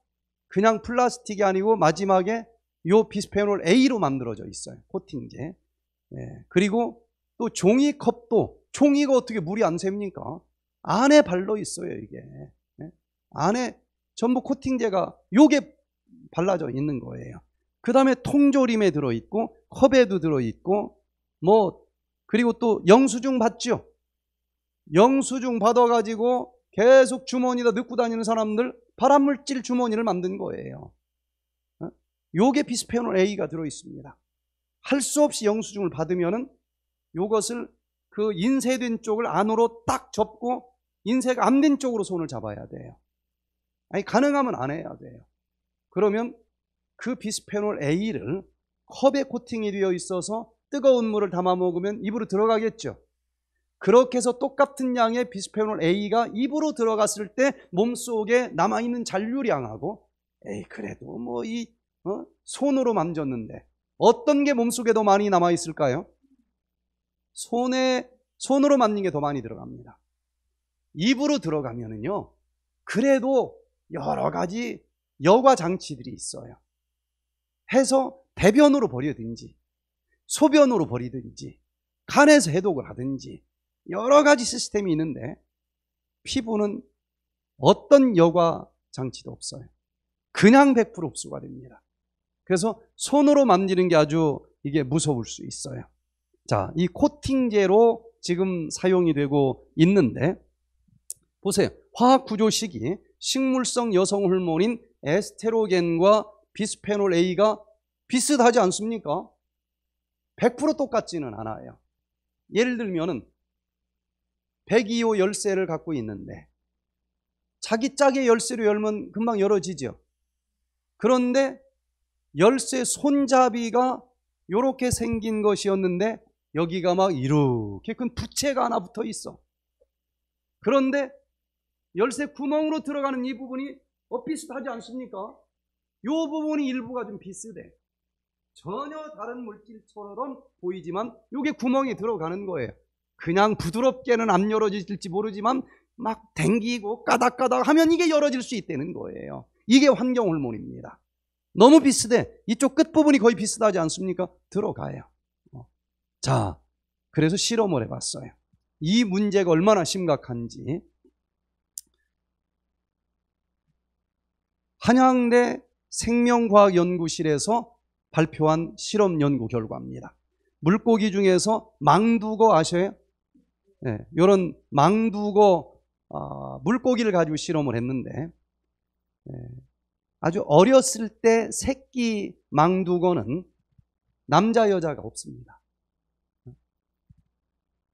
그냥 플라스틱이 아니고 마지막에 요 비스페놀 A로 만들어져 있어요. 코팅제. 예, 그리고 또 종이컵도 종이가 어떻게 물이 안 셉니까? 안에 발로 있어요 이게. 안에 전부 코팅제가 요게 발라져 있는 거예요. 그 다음에 통조림에 들어있고 컵에도 들어있고 뭐 그리고 또 영수증 받죠. 영수증 받아가지고 계속 주머니다 넣고 다니는 사람들 발암물질 주머니를 만든 거예요. 요게 비스페놀 A가 들어있습니다. 할 수 없이 영수증을 받으면은 요것을 그 인쇄된 쪽을 안으로 딱 접고 인쇄가 안 된 쪽으로 손을 잡아야 돼요. 아니 가능하면 안 해야 돼요. 그러면 그 비스페놀 A를 컵에 코팅이 되어 있어서 뜨거운 물을 담아 먹으면 입으로 들어가겠죠. 그렇게 해서 똑같은 양의 비스페놀 A가 입으로 들어갔을 때 몸속에 남아있는 잔류량하고 에이 그래도 뭐 이 어? 손으로 만졌는데 어떤 게 몸속에 더 많이 남아있을까요? 손에, 손으로 만든 게 더 많이 들어갑니다. 입으로 들어가면은요, 그래도 여러 가지 여과 장치들이 있어요. 해서 대변으로 버리든지, 소변으로 버리든지, 간에서 해독을 하든지, 여러 가지 시스템이 있는데, 피부는 어떤 여과 장치도 없어요. 그냥 백 퍼센트 흡수가 됩니다. 그래서 손으로 만지는 게 아주 이게 무서울 수 있어요. 자, 이 코팅제로 지금 사용이 되고 있는데, 보세요. 화학 구조식이 식물성 여성 호르몬인 에스트로겐과 비스페놀 A가 비슷하지 않습니까? 백 퍼센트 똑같지는 않아요. 예를 들면은 백이 호 열쇠를 갖고 있는데 자기 짝의 열쇠로 열면 금방 열어지죠. 그런데 열쇠 손잡이가 이렇게 생긴 것이었는데 여기가 막 이렇게 큰 부채가 하나 붙어 있어. 그런데 열쇠 구멍으로 들어가는 이 부분이 어 비슷하지 않습니까? 이 부분이 일부가 좀 비슷해. 전혀 다른 물질처럼 보이지만 이게 구멍이 들어가는 거예요. 그냥 부드럽게는 안 열어질지 모르지만 막 당기고 까닥까닥 하면 이게 열어질 수 있다는 거예요. 이게 환경 호르몬입니다. 너무 비슷해. 이쪽 끝부분이 거의 비슷하지 않습니까? 들어가요. 자, 그래서 실험을 해봤어요. 이 문제가 얼마나 심각한지. 한양대 생명과학연구실에서 발표한 실험 연구 결과입니다. 물고기 중에서 망두거 아셔요? 네, 이런 망두거 어, 물고기를 가지고 실험을 했는데 네, 아주 어렸을 때 새끼 망두거는 남자 여자가 없습니다.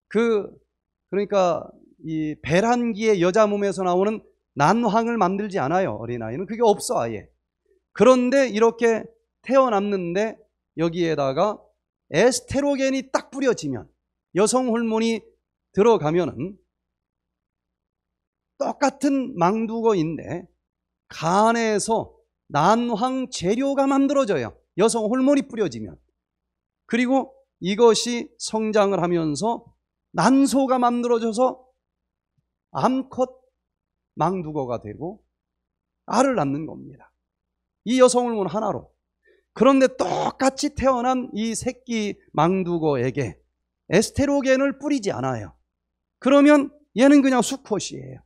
그 그러니까 이 배란기에 여자 몸에서 나오는 난황을 만들지 않아요. 어린아이는 그게 없어 아예. 그런데 이렇게 태어났는데 여기에다가 에스트로겐이 딱 뿌려지면 여성 호르몬이 들어가면은 똑같은 망두거인데 간에서 난황 재료가 만들어져요. 여성 호르몬이 뿌려지면. 그리고 이것이 성장을 하면서 난소가 만들어져서 암컷 망두거가 되고 알을 낳는 겁니다. 이 여성 호르몬 하나로. 그런데 똑같이 태어난 이 새끼 망두거에게 에스테로겐을 뿌리지 않아요. 그러면 얘는 그냥 수컷이에요.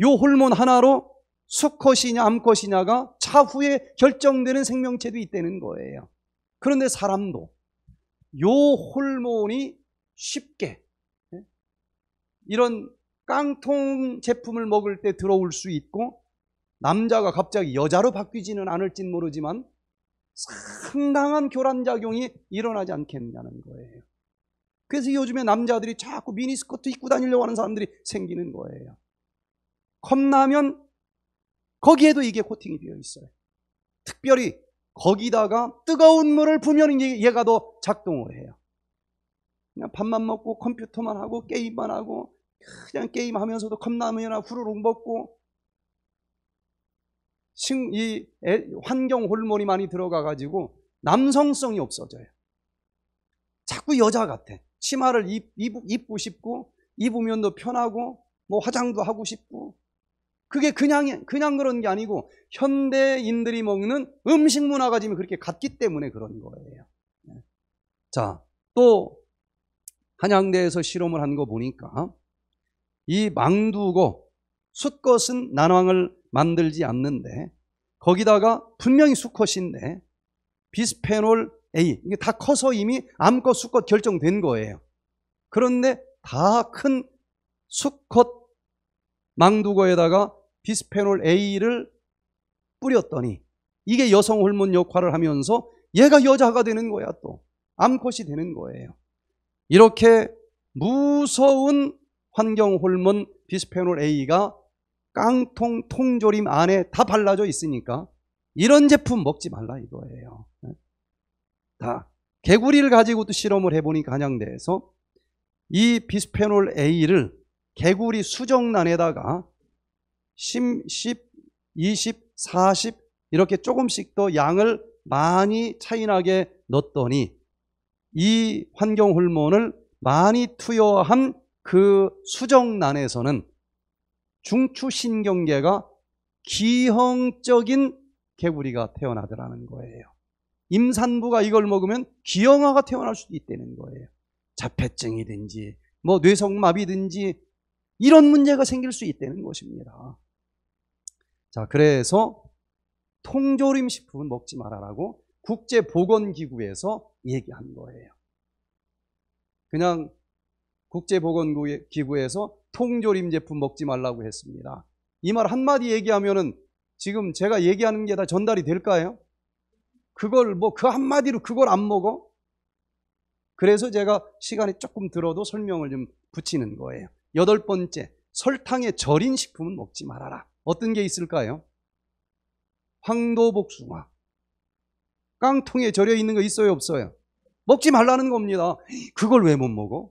요 호르몬 하나로 수컷이냐 암컷이냐가 차후에 결정되는 생명체도 있다는 거예요. 그런데 사람도 요 호르몬이 쉽게 이런 깡통 제품을 먹을 때 들어올 수 있고 남자가 갑자기 여자로 바뀌지는 않을진 모르지만 상당한 교란작용이 일어나지 않겠냐는 거예요. 그래서 요즘에 남자들이 자꾸 미니스커트 입고 다니려고 하는 사람들이 생기는 거예요. 컵라면 거기에도 이게 코팅이 되어 있어요. 특별히 거기다가 뜨거운 물을 부으면 얘가 더 작동을 해요. 그냥 밥만 먹고 컴퓨터만 하고 게임만 하고 그냥 게임하면서도 컵라면이나 후루룩 먹고 이 환경 호르몬이 많이 들어가가지고 남성성이 없어져요. 자꾸 여자 같아. 치마를 입, 입, 입고 싶고 입으면 더 편하고 뭐 화장도 하고 싶고 그게 그냥, 그냥 그런 게 아니고 현대인들이 먹는 음식 문화가 지금 그렇게 같기 때문에 그런 거예요. 자, 또 한양대에서 실험을 한 거 보니까 이 망두거 수컷은 난황을 만들지 않는데 거기다가 분명히 수컷인데 비스페놀 A 이게 다 커서 이미 암컷 수컷 결정된 거예요. 그런데 다 큰 수컷 망두거에다가 비스페놀 A를 뿌렸더니 이게 여성 호르몬 역할을 하면서 얘가 여자가 되는 거야. 또 암컷이 되는 거예요. 이렇게 무서운 환경 호르몬 비스페놀 A가 깡통, 통조림 안에 다 발라져 있으니까 이런 제품 먹지 말라 이거예요. 다 개구리를 가지고 또 실험을 해보니까 한양대에서 이 비스페놀 A를 개구리 수정란에다가 십, 이십, 사십 이렇게 조금씩 더 양을 많이 차이나게 넣었더니 이 환경 호르몬을 많이 투여한 그 수정란에서는 중추신경계가 기형적인 개구리가 태어나더라는 거예요. 임산부가 이걸 먹으면 기형아가 태어날 수도 있다는 거예요. 자폐증이든지 뭐 뇌성마비든지 이런 문제가 생길 수 있다는 것입니다. 자, 그래서 통조림 식품은 먹지 말아라고 국제보건기구에서 얘기한 거예요. 그냥 국제보건기구에서 통조림 제품 먹지 말라고 했습니다. 이 말 한마디 얘기하면은 지금 제가 얘기하는 게 다 전달이 될까요? 그걸 뭐 그 한마디로 그걸 안 먹어? 그래서 제가 시간이 조금 들어도 설명을 좀 붙이는 거예요. 여덟 번째, 설탕에 절인 식품은 먹지 말아라. 어떤 게 있을까요? 황도복숭아. 깡통에 절여 있는 거 있어요, 없어요? 먹지 말라는 겁니다. 그걸 왜 못 먹어?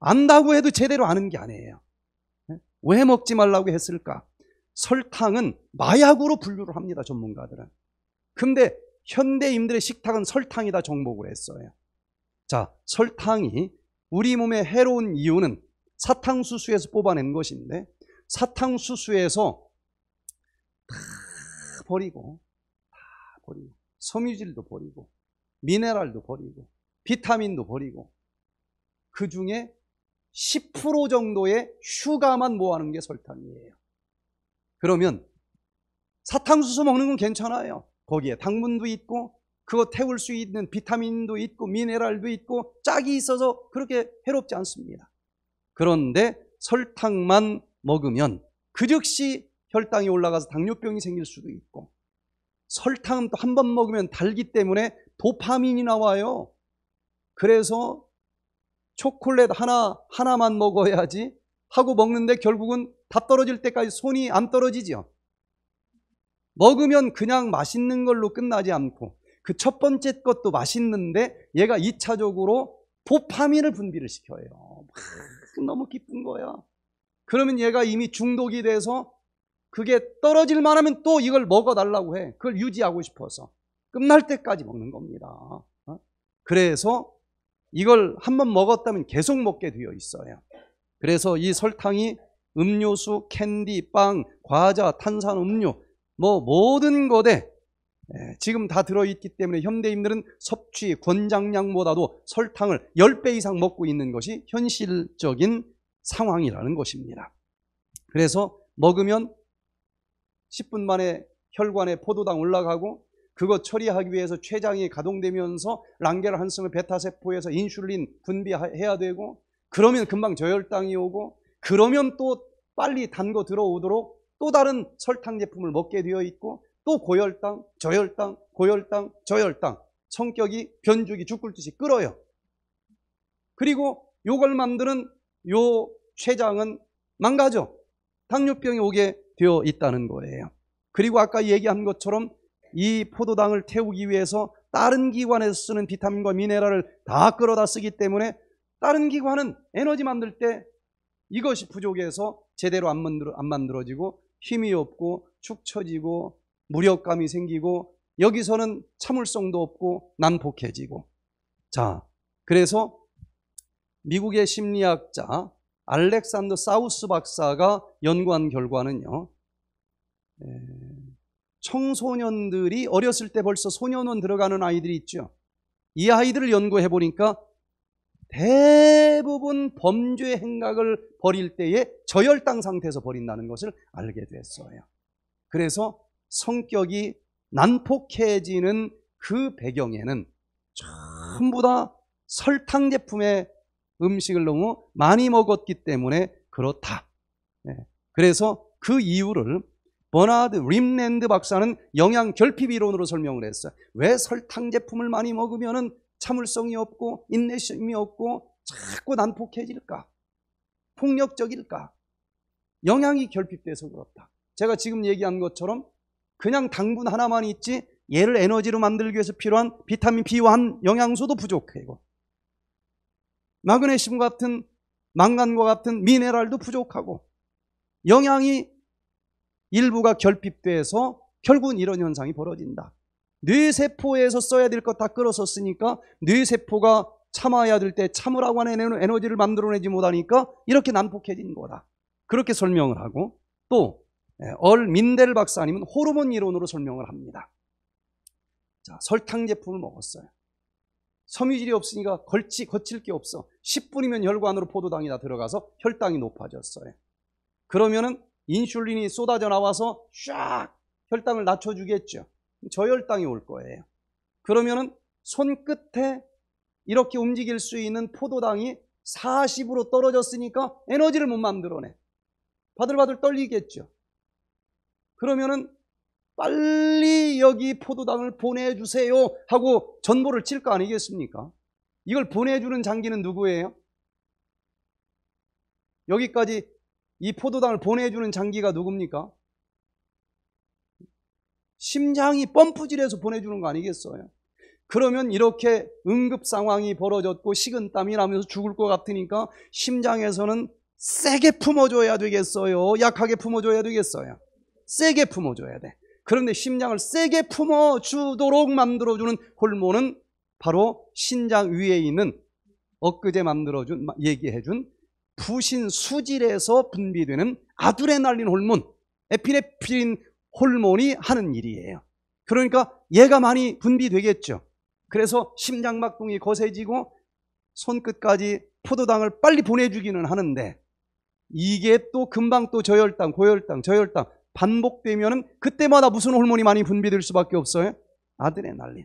안다고 해도 제대로 아는 게 아니에요. 왜 먹지 말라고 했을까? 설탕은 마약으로 분류를 합니다, 전문가들은. 근데 현대인들의 식탁은 설탕이다 정복을 했어요. 자, 설탕이 우리 몸에 해로운 이유는 사탕수수에서 뽑아낸 것인데, 사탕수수에서 다 버리고 다 버리고 섬유질도 버리고 미네랄도 버리고 비타민도 버리고 그 중에 십 퍼센트 정도의 슈가만 모아놓은 게 설탕이에요. 그러면 사탕수수 먹는 건 괜찮아요. 거기에 당분도 있고 그거 태울 수 있는 비타민도 있고 미네랄도 있고 짝이 있어서 그렇게 해롭지 않습니다. 그런데 설탕만 먹으면 그 즉시 혈당이 올라가서 당뇨병이 생길 수도 있고, 설탕은 또 한 번 먹으면 달기 때문에 도파민이 나와요. 그래서 초콜릿 하나, 하나만 먹어야지 하고 먹는데 결국은 다 떨어질 때까지 손이 안 떨어지죠. 먹으면 그냥 맛있는 걸로 끝나지 않고 그 첫 번째 것도 맛있는데 얘가 이 차적으로 도파민을 분비를 시켜요. 막 너무 기쁜 거야. 그러면 얘가 이미 중독이 돼서 그게 떨어질 만하면 또 이걸 먹어달라고 해. 그걸 유지하고 싶어서 끝날 때까지 먹는 겁니다. 그래서 이걸 한번 먹었다면 계속 먹게 되어 있어요. 그래서 이 설탕이 음료수, 캔디, 빵, 과자, 탄산음료 뭐 모든 것에 지금 다 들어있기 때문에 현대인들은 섭취, 권장량보다도 설탕을 십 배 이상 먹고 있는 것이 현실적인 상황이라는 것입니다. 그래서 먹으면 십 분 만에 혈관에 포도당 올라가고, 그거 처리하기 위해서 췌장이 가동되면서 랑게르 한스의 베타세포에서 인슐린 분비해야 되고, 그러면 금방 저혈당이 오고, 그러면 또 빨리 단 거 들어오도록 또 다른 설탕 제품을 먹게 되어 있고, 또 고혈당, 저혈당, 고혈당, 저혈당, 성격이 변죽이 죽을 듯이 끓어요. 그리고 요걸 만드는 요 췌장은 망가져 당뇨병이 오게 되어 있다는 거예요. 그리고 아까 얘기한 것처럼 이 포도당을 태우기 위해서 다른 기관에서 쓰는 비타민과 미네랄을 다 끌어다 쓰기 때문에 다른 기관은 에너지 만들 때 이것이 부족해서 제대로 안, 만들어, 안 만들어지고 힘이 없고 축 처지고 무력감이 생기고 여기서는 참을성도 없고 난폭해지고. 자, 그래서 미국의 심리학자 알렉산더 사우스 박사가 연구한 결과는요, 청소년들이 어렸을 때 벌써 소년원 들어가는 아이들이 있죠. 이 아이들을 연구해 보니까 대부분 범죄 행각을 벌일 때에 저혈당 상태에서 벌인다는 것을 알게 됐어요. 그래서 성격이 난폭해지는 그 배경에는 전부 다 설탕 제품의 음식을 너무 많이 먹었기 때문에 그렇다. 그래서 그 이유를 버나드 림랜드 박사는 영양 결핍 이론으로 설명을 했어요. 왜 설탕 제품을 많이 먹으면 참을성이 없고 인내심이 없고 자꾸 난폭해질까? 폭력적일까? 영양이 결핍돼서 그렇다. 제가 지금 얘기한 것처럼 그냥 당분 하나만 있지 얘를 에너지로 만들기 위해서 필요한 비타민 B와 한 영양소도 부족하고, 마그네슘 같은 망간과 같은 미네랄도 부족하고, 영양이 일부가 결핍돼서 결국은 이런 현상이 벌어진다. 뇌세포에서 써야 될 것 다 끌어서 쓰니까 뇌세포가 참아야 될 때 참으라고 하는 에너지를 만들어내지 못하니까 이렇게 난폭해진 거다. 그렇게 설명을 하고 또 얼 민델 박사님은 호르몬 이론으로 설명을 합니다. 자, 설탕 제품을 먹었어요. 섬유질이 없으니까 걸치, 거칠 게 없어. 십 분이면 혈관으로 포도당이 다 들어가서 혈당이 높아졌어요. 그러면은 인슐린이 쏟아져 나와서 쫙 혈당을 낮춰주겠죠. 저혈당이 올 거예요. 그러면은 손끝에 이렇게 움직일 수 있는 포도당이 사십으로 떨어졌으니까 에너지를 못 만들어내. 바들바들 떨리겠죠. 그러면은 빨리 여기 포도당을 보내주세요 하고 전보를 칠 거 아니겠습니까? 이걸 보내주는 장기는 누구예요? 여기까지 이 포도당을 보내주는 장기가 누굽니까? 심장이 펌프질해서 보내주는 거 아니겠어요? 그러면 이렇게 응급 상황이 벌어졌고 식은땀이 나면서 죽을 것 같으니까 심장에서는 세게 품어줘야 되겠어요? 약하게 품어줘야 되겠어요? 세게 품어줘야 돼. 그런데 심장을 세게 품어주도록 만들어주는 호르몬은 바로 신장 위에 있는 엊그제 만들어준, 얘기해준 부신수질에서 분비되는 아드레날린 호르몬, 에피네프린 호르몬이 하는 일이에요. 그러니까 얘가 많이 분비되겠죠. 그래서 심장막동이 거세지고 손끝까지 포도당을 빨리 보내주기는 하는데 이게 또 금방 또 저혈당, 고혈당, 저혈당 반복되면은 그때마다 무슨 호르몬이 많이 분비될 수밖에 없어요? 아드레날린.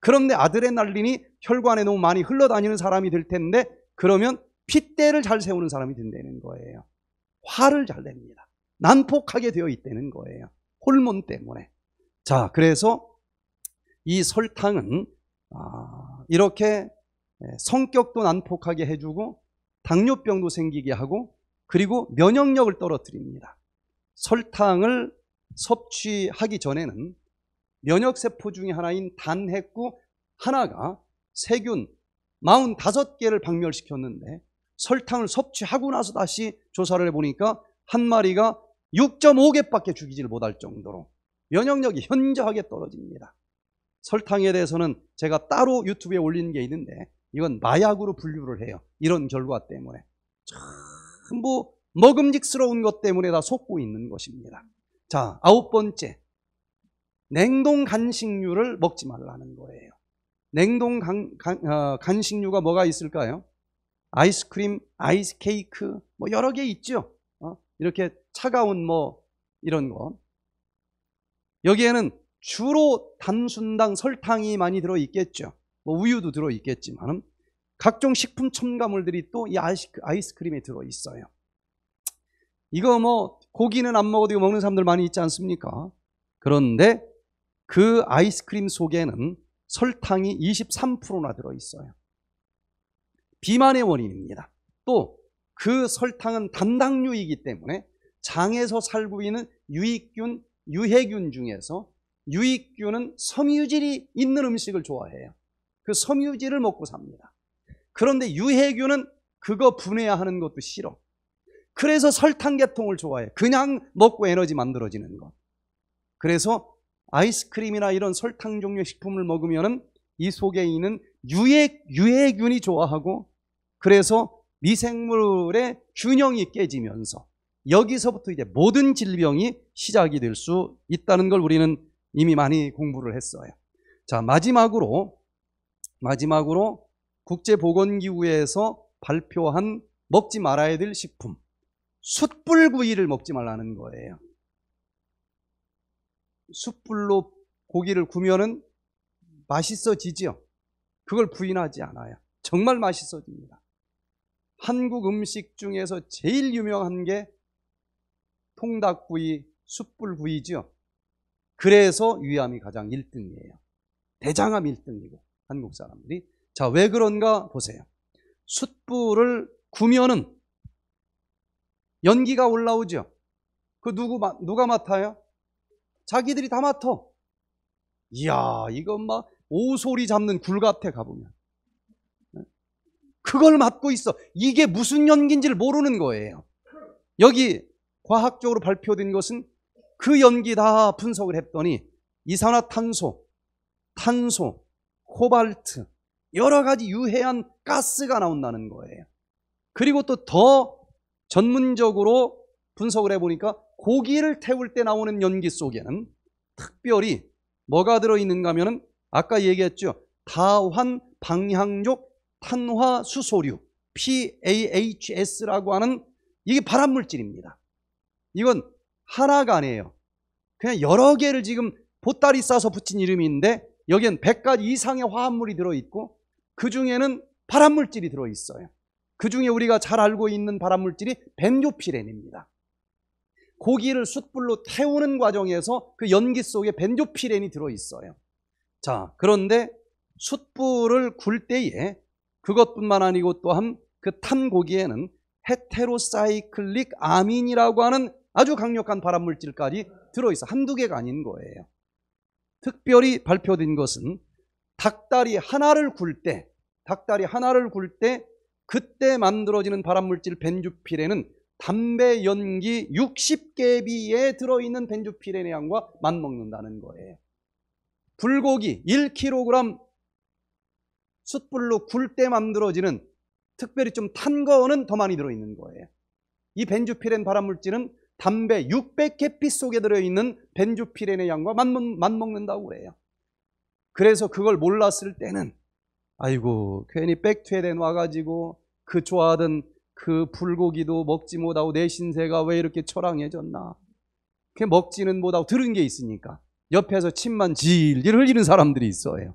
그런데 아드레날린이 혈관에 너무 많이 흘러다니는 사람이 될 텐데 그러면 핏대를 잘 세우는 사람이 된다는 거예요. 화를 잘 냅니다. 난폭하게 되어 있다는 거예요. 호르몬 때문에. 자, 그래서 이 설탕은 아, 이렇게 성격도 난폭하게 해주고 당뇨병도 생기게 하고 그리고 면역력을 떨어뜨립니다. 설탕을 섭취하기 전에는 면역세포 중에 하나인 단핵구 하나가 세균 사십오 개를 박멸시켰는데 설탕을 섭취하고 나서 다시 조사를 해보니까 한 마리가 육 점 오 개밖에 죽이질 못할 정도로 면역력이 현저하게 떨어집니다. 설탕에 대해서는 제가 따로 유튜브에 올린 게 있는데 이건 마약으로 분류를 해요. 이런 결과 때문에 전부 먹음직스러운 것 때문에 다 속고 있는 것입니다. 자, 아홉 번째, 냉동 간식류를 먹지 말라는 거예요. 냉동 간, 간, 어, 간식류가 뭐가 있을까요? 아이스크림, 아이스케이크 뭐 여러 개 있죠. 어? 이렇게 차가운 뭐 이런 거. 여기에는 주로 단순당 설탕이 많이 들어있겠죠. 뭐 우유도 들어있겠지만 각종 식품 첨가물들이 또 이 아이스크림에 들어있어요. 이거 뭐 고기는 안 먹어도 이거 먹는 사람들 많이 있지 않습니까? 그런데 그 아이스크림 속에는 설탕이 이십삼 퍼센트나 들어있어요. 비만의 원인입니다. 또 그 설탕은 단당류이기 때문에 장에서 살고 있는 유익균, 유해균 중에서 유익균은 섬유질이 있는 음식을 좋아해요. 그 섬유질을 먹고 삽니다. 그런데 유해균은 그거 분해하는 것도 싫어. 그래서 설탕계통을 좋아해. 그냥 먹고 에너지 만들어지는 것. 그래서 아이스크림이나 이런 설탕 종류의 식품을 먹으면 이 속에 있는 유해, 유해균이 좋아하고 그래서 미생물의 균형이 깨지면서 여기서부터 이제 모든 질병이 시작이 될 수 있다는 걸 우리는 이미 많이 공부를 했어요. 자, 마지막으로 마지막으로 국제보건기구에서 발표한 먹지 말아야 될 식품. 숯불구이를 먹지 말라는 거예요. 숯불로 고기를 구우면 맛있어지죠. 그걸 부인하지 않아요. 정말 맛있어집니다. 한국 음식 중에서 제일 유명한 게 통닭구이, 숯불구이죠. 그래서 위암이 가장 일 등이에요. 대장암 일 등이고 한국 사람들이. 자, 왜 그런가 보세요. 숯불을 구우면은 연기가 올라오죠. 그 누구 누가 맡아요? 자기들이 다 맡아. 이야, 이건 막 오소리 잡는 굴 같아 가보면. 그걸 맡고 있어. 이게 무슨 연기인지를 모르는 거예요. 여기 과학적으로 발표된 것은 그 연기 다 분석을 했더니 이산화탄소, 탄소, 코발트, 여러 가지 유해한 가스가 나온다는 거예요. 그리고 또 더 전문적으로 분석을 해보니까 고기를 태울 때 나오는 연기 속에는 특별히 뭐가 들어있는가 하면 아까 얘기했죠. 다환 방향족 탄화수소류 피 에이 에이치 에스라고 하는 이게 발암물질입니다. 이건 하나가 아니에요. 그냥 여러 개를 지금 보따리 싸서 붙인 이름인데 여기엔 백 가지 이상의 화합물이 들어있고 그중에는 발암물질이 들어있어요. 그중에 우리가 잘 알고 있는 발암물질이 벤조피렌입니다. 고기를 숯불로 태우는 과정에서 그 연기 속에 벤조피렌이 들어있어요. 자, 그런데 숯불을 굴 때에 그것뿐만 아니고 또한 그 탄 고기에는 헤테로사이클릭 아민이라고 하는 아주 강력한 발암물질까지 들어있어. 한두 개가 아닌 거예요. 특별히 발표된 것은 닭다리 하나를 굴 때 닭다리 하나를 굴 때 그때 만들어지는 발암물질 벤조피렌은 담배 연기 육십 개비에 들어있는 벤조피렌의 양과 맞먹는다는 거예요. 불고기 일 킬로그램 숯불로 굴 때 만들어지는 특별히 좀 탄 거는 더 많이 들어있는 거예요. 이 벤조피렌 발암물질은 담배 육백 개피 속에 들어있는 벤조피렌의 양과 맞먹는다고 해요. 그래서 그걸 몰랐을 때는 아이고 괜히 백투에덴 와가지고 그 좋아하던 그 불고기도 먹지 못하고 내 신세가 왜 이렇게 처량해졌나. 그게 먹지는 못하고 들은 게 있으니까 옆에서 침만 질질 흘리는 사람들이 있어요.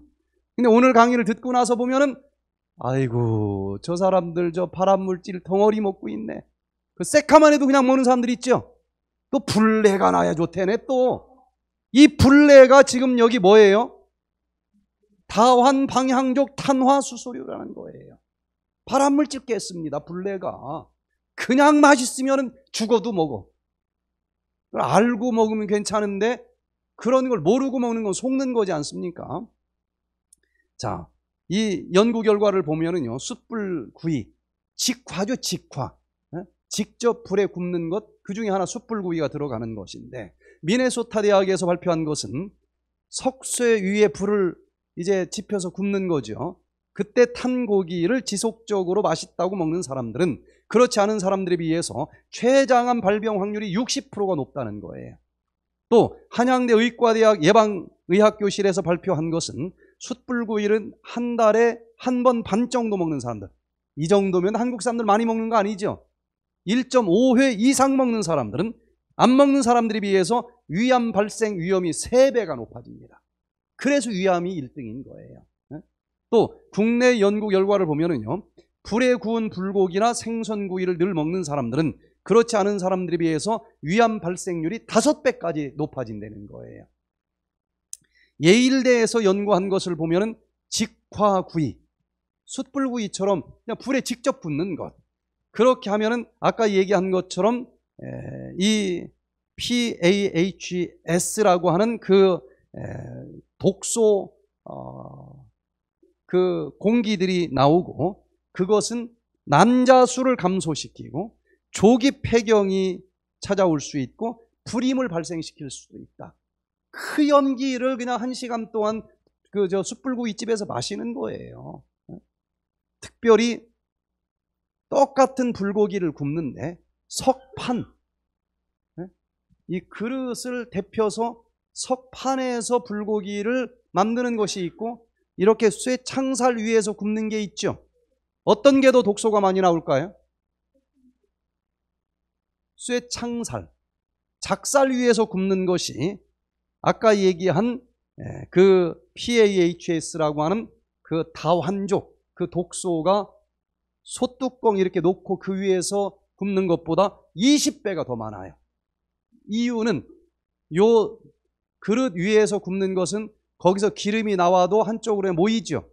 근데 오늘 강의를 듣고 나서 보면은 아이고 저 사람들 저 발암물질 덩어리 먹고 있네. 그 새카만 해도 그냥 먹는 사람들이 있죠. 또 불내가 나야 좋대네. 또 이 불내가 지금 여기 뭐예요? 다환 방향족 탄화수소류라는 거예요. 발암물질 깼습니다. 불내가 그냥 맛있으면 죽어도 먹어. 그걸 알고 먹으면 괜찮은데 그런 걸 모르고 먹는 건 속는 거지 않습니까? 자, 이 연구 결과를 보면은요, 숯불 구이, 직화죠, 직화. 직접 불에 굽는 것, 그 중에 하나 숯불 구이가 들어가는 것인데, 미네소타 대학에서 발표한 것은 석쇠 위에 불을 이제 지펴서 굽는 거죠. 그때 탄 고기를 지속적으로 맛있다고 먹는 사람들은 그렇지 않은 사람들에 비해서 췌장암 발병 확률이 육십 퍼센트가 높다는 거예요. 또 한양대 의과대학 예방의학교실에서 발표한 것은 숯불구이는 한 달에 한 번 반 정도 먹는 사람들, 이 정도면 한국 사람들 많이 먹는 거 아니죠? 일 점 오 회 이상 먹는 사람들은 안 먹는 사람들에 비해서 위암 발생 위험이 세 배가 높아집니다. 그래서 위암이 일 등인 거예요. 또 국내 연구 결과를 보면은요, 불에 구운 불고기나 생선구이를 늘 먹는 사람들은 그렇지 않은 사람들에 비해서 위암 발생률이 다섯 배까지 높아진다는 거예요. 예일대에서 연구한 것을 보면은 직화구이, 숯불구이처럼 그냥 불에 직접 굽는 것. 그렇게 하면은 아까 얘기한 것처럼 이 피 에이 에이치 에스라고 하는 그 독소 어, 그 공기들이 나오고 그것은 난자수를 감소시키고 조기 폐경이 찾아올 수 있고 불임을 발생시킬 수도 있다. 그 연기를 그냥 한 시간 동안 그 저 숯불구이집에서 마시는 거예요. 특별히 똑같은 불고기를 굽는데 석판, 이 그릇을 데펴서 석판에서 불고기를 만드는 것이 있고 이렇게 쇠창살 위에서 굽는 게 있죠. 어떤 게 더 독소가 많이 나올까요? 쇠창살, 작살 위에서 굽는 것이 아까 얘기한 그 피 에이 에이치 에스라고 하는 그 다환족, 그 독소가 소뚜껑 이렇게 놓고 그 위에서 굽는 것보다 이십 배가 더 많아요. 이유는 요 그릇 위에서 굽는 것은 거기서 기름이 나와도 한쪽으로 모이죠.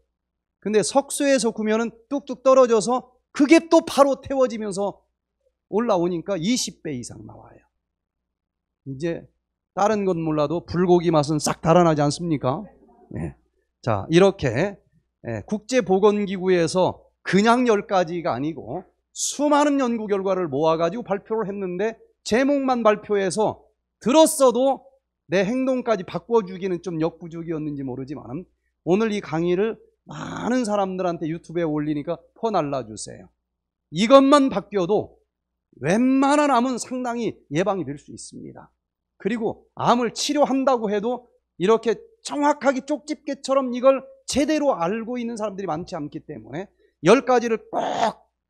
근데 석쇠에서 구면은 뚝뚝 떨어져서 그게 또 바로 태워지면서 올라오니까 이십 배 이상 나와요. 이제 다른 건 몰라도 불고기 맛은 싹 달아나지 않습니까? 네. 자, 이렇게 국제보건기구에서 그냥 열 가지가 아니고 수많은 연구 결과를 모아가지고 발표를 했는데 제목만 발표해서 들었어도 내 행동까지 바꿔주기는 좀 역부족이었는지 모르지만 오늘 이 강의를 많은 사람들한테 유튜브에 올리니까 퍼날라주세요. 이것만 바뀌어도 웬만한 암은 상당히 예방이 될 수 있습니다. 그리고 암을 치료한다고 해도 이렇게 정확하게 쪽집게처럼 이걸 제대로 알고 있는 사람들이 많지 않기 때문에 열 가지를 꼭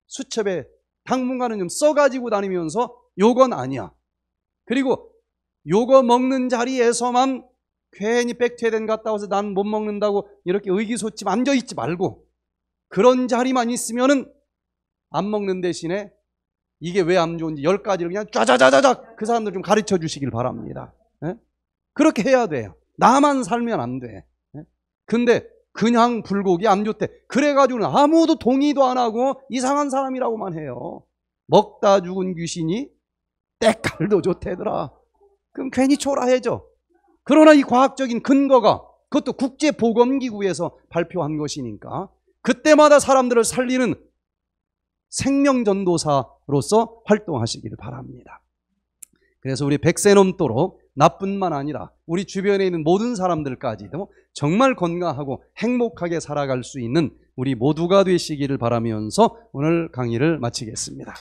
수첩에 당분간은 좀 써가지고 다니면서 요건 아니야, 그리고 요거 먹는 자리에서만 괜히 백투에덴 갔다 와서 난 못 먹는다고 이렇게 의기소침 앉아있지 말고, 그런 자리만 있으면은 안 먹는 대신에 이게 왜 안 좋은지 열 가지를 그냥 짜자자자자 그 사람들 좀 가르쳐 주시길 바랍니다. 예? 그렇게 해야 돼요. 나만 살면 안 돼. 예? 근데 그냥 불고기 안 좋대. 그래가지고는 아무도 동의도 안 하고 이상한 사람이라고만 해요. 먹다 죽은 귀신이 때깔도 좋대더라. 그럼 괜히 초라해져. 그러나 이 과학적인 근거가, 그것도 국제보건기구에서 발표한 것이니까 그때마다 사람들을 살리는 생명전도사로서 활동하시길 바랍니다. 그래서 우리 백 세 넘도록 나뿐만 아니라 우리 주변에 있는 모든 사람들까지도 정말 건강하고 행복하게 살아갈 수 있는 우리 모두가 되시기를 바라면서 오늘 강의를 마치겠습니다.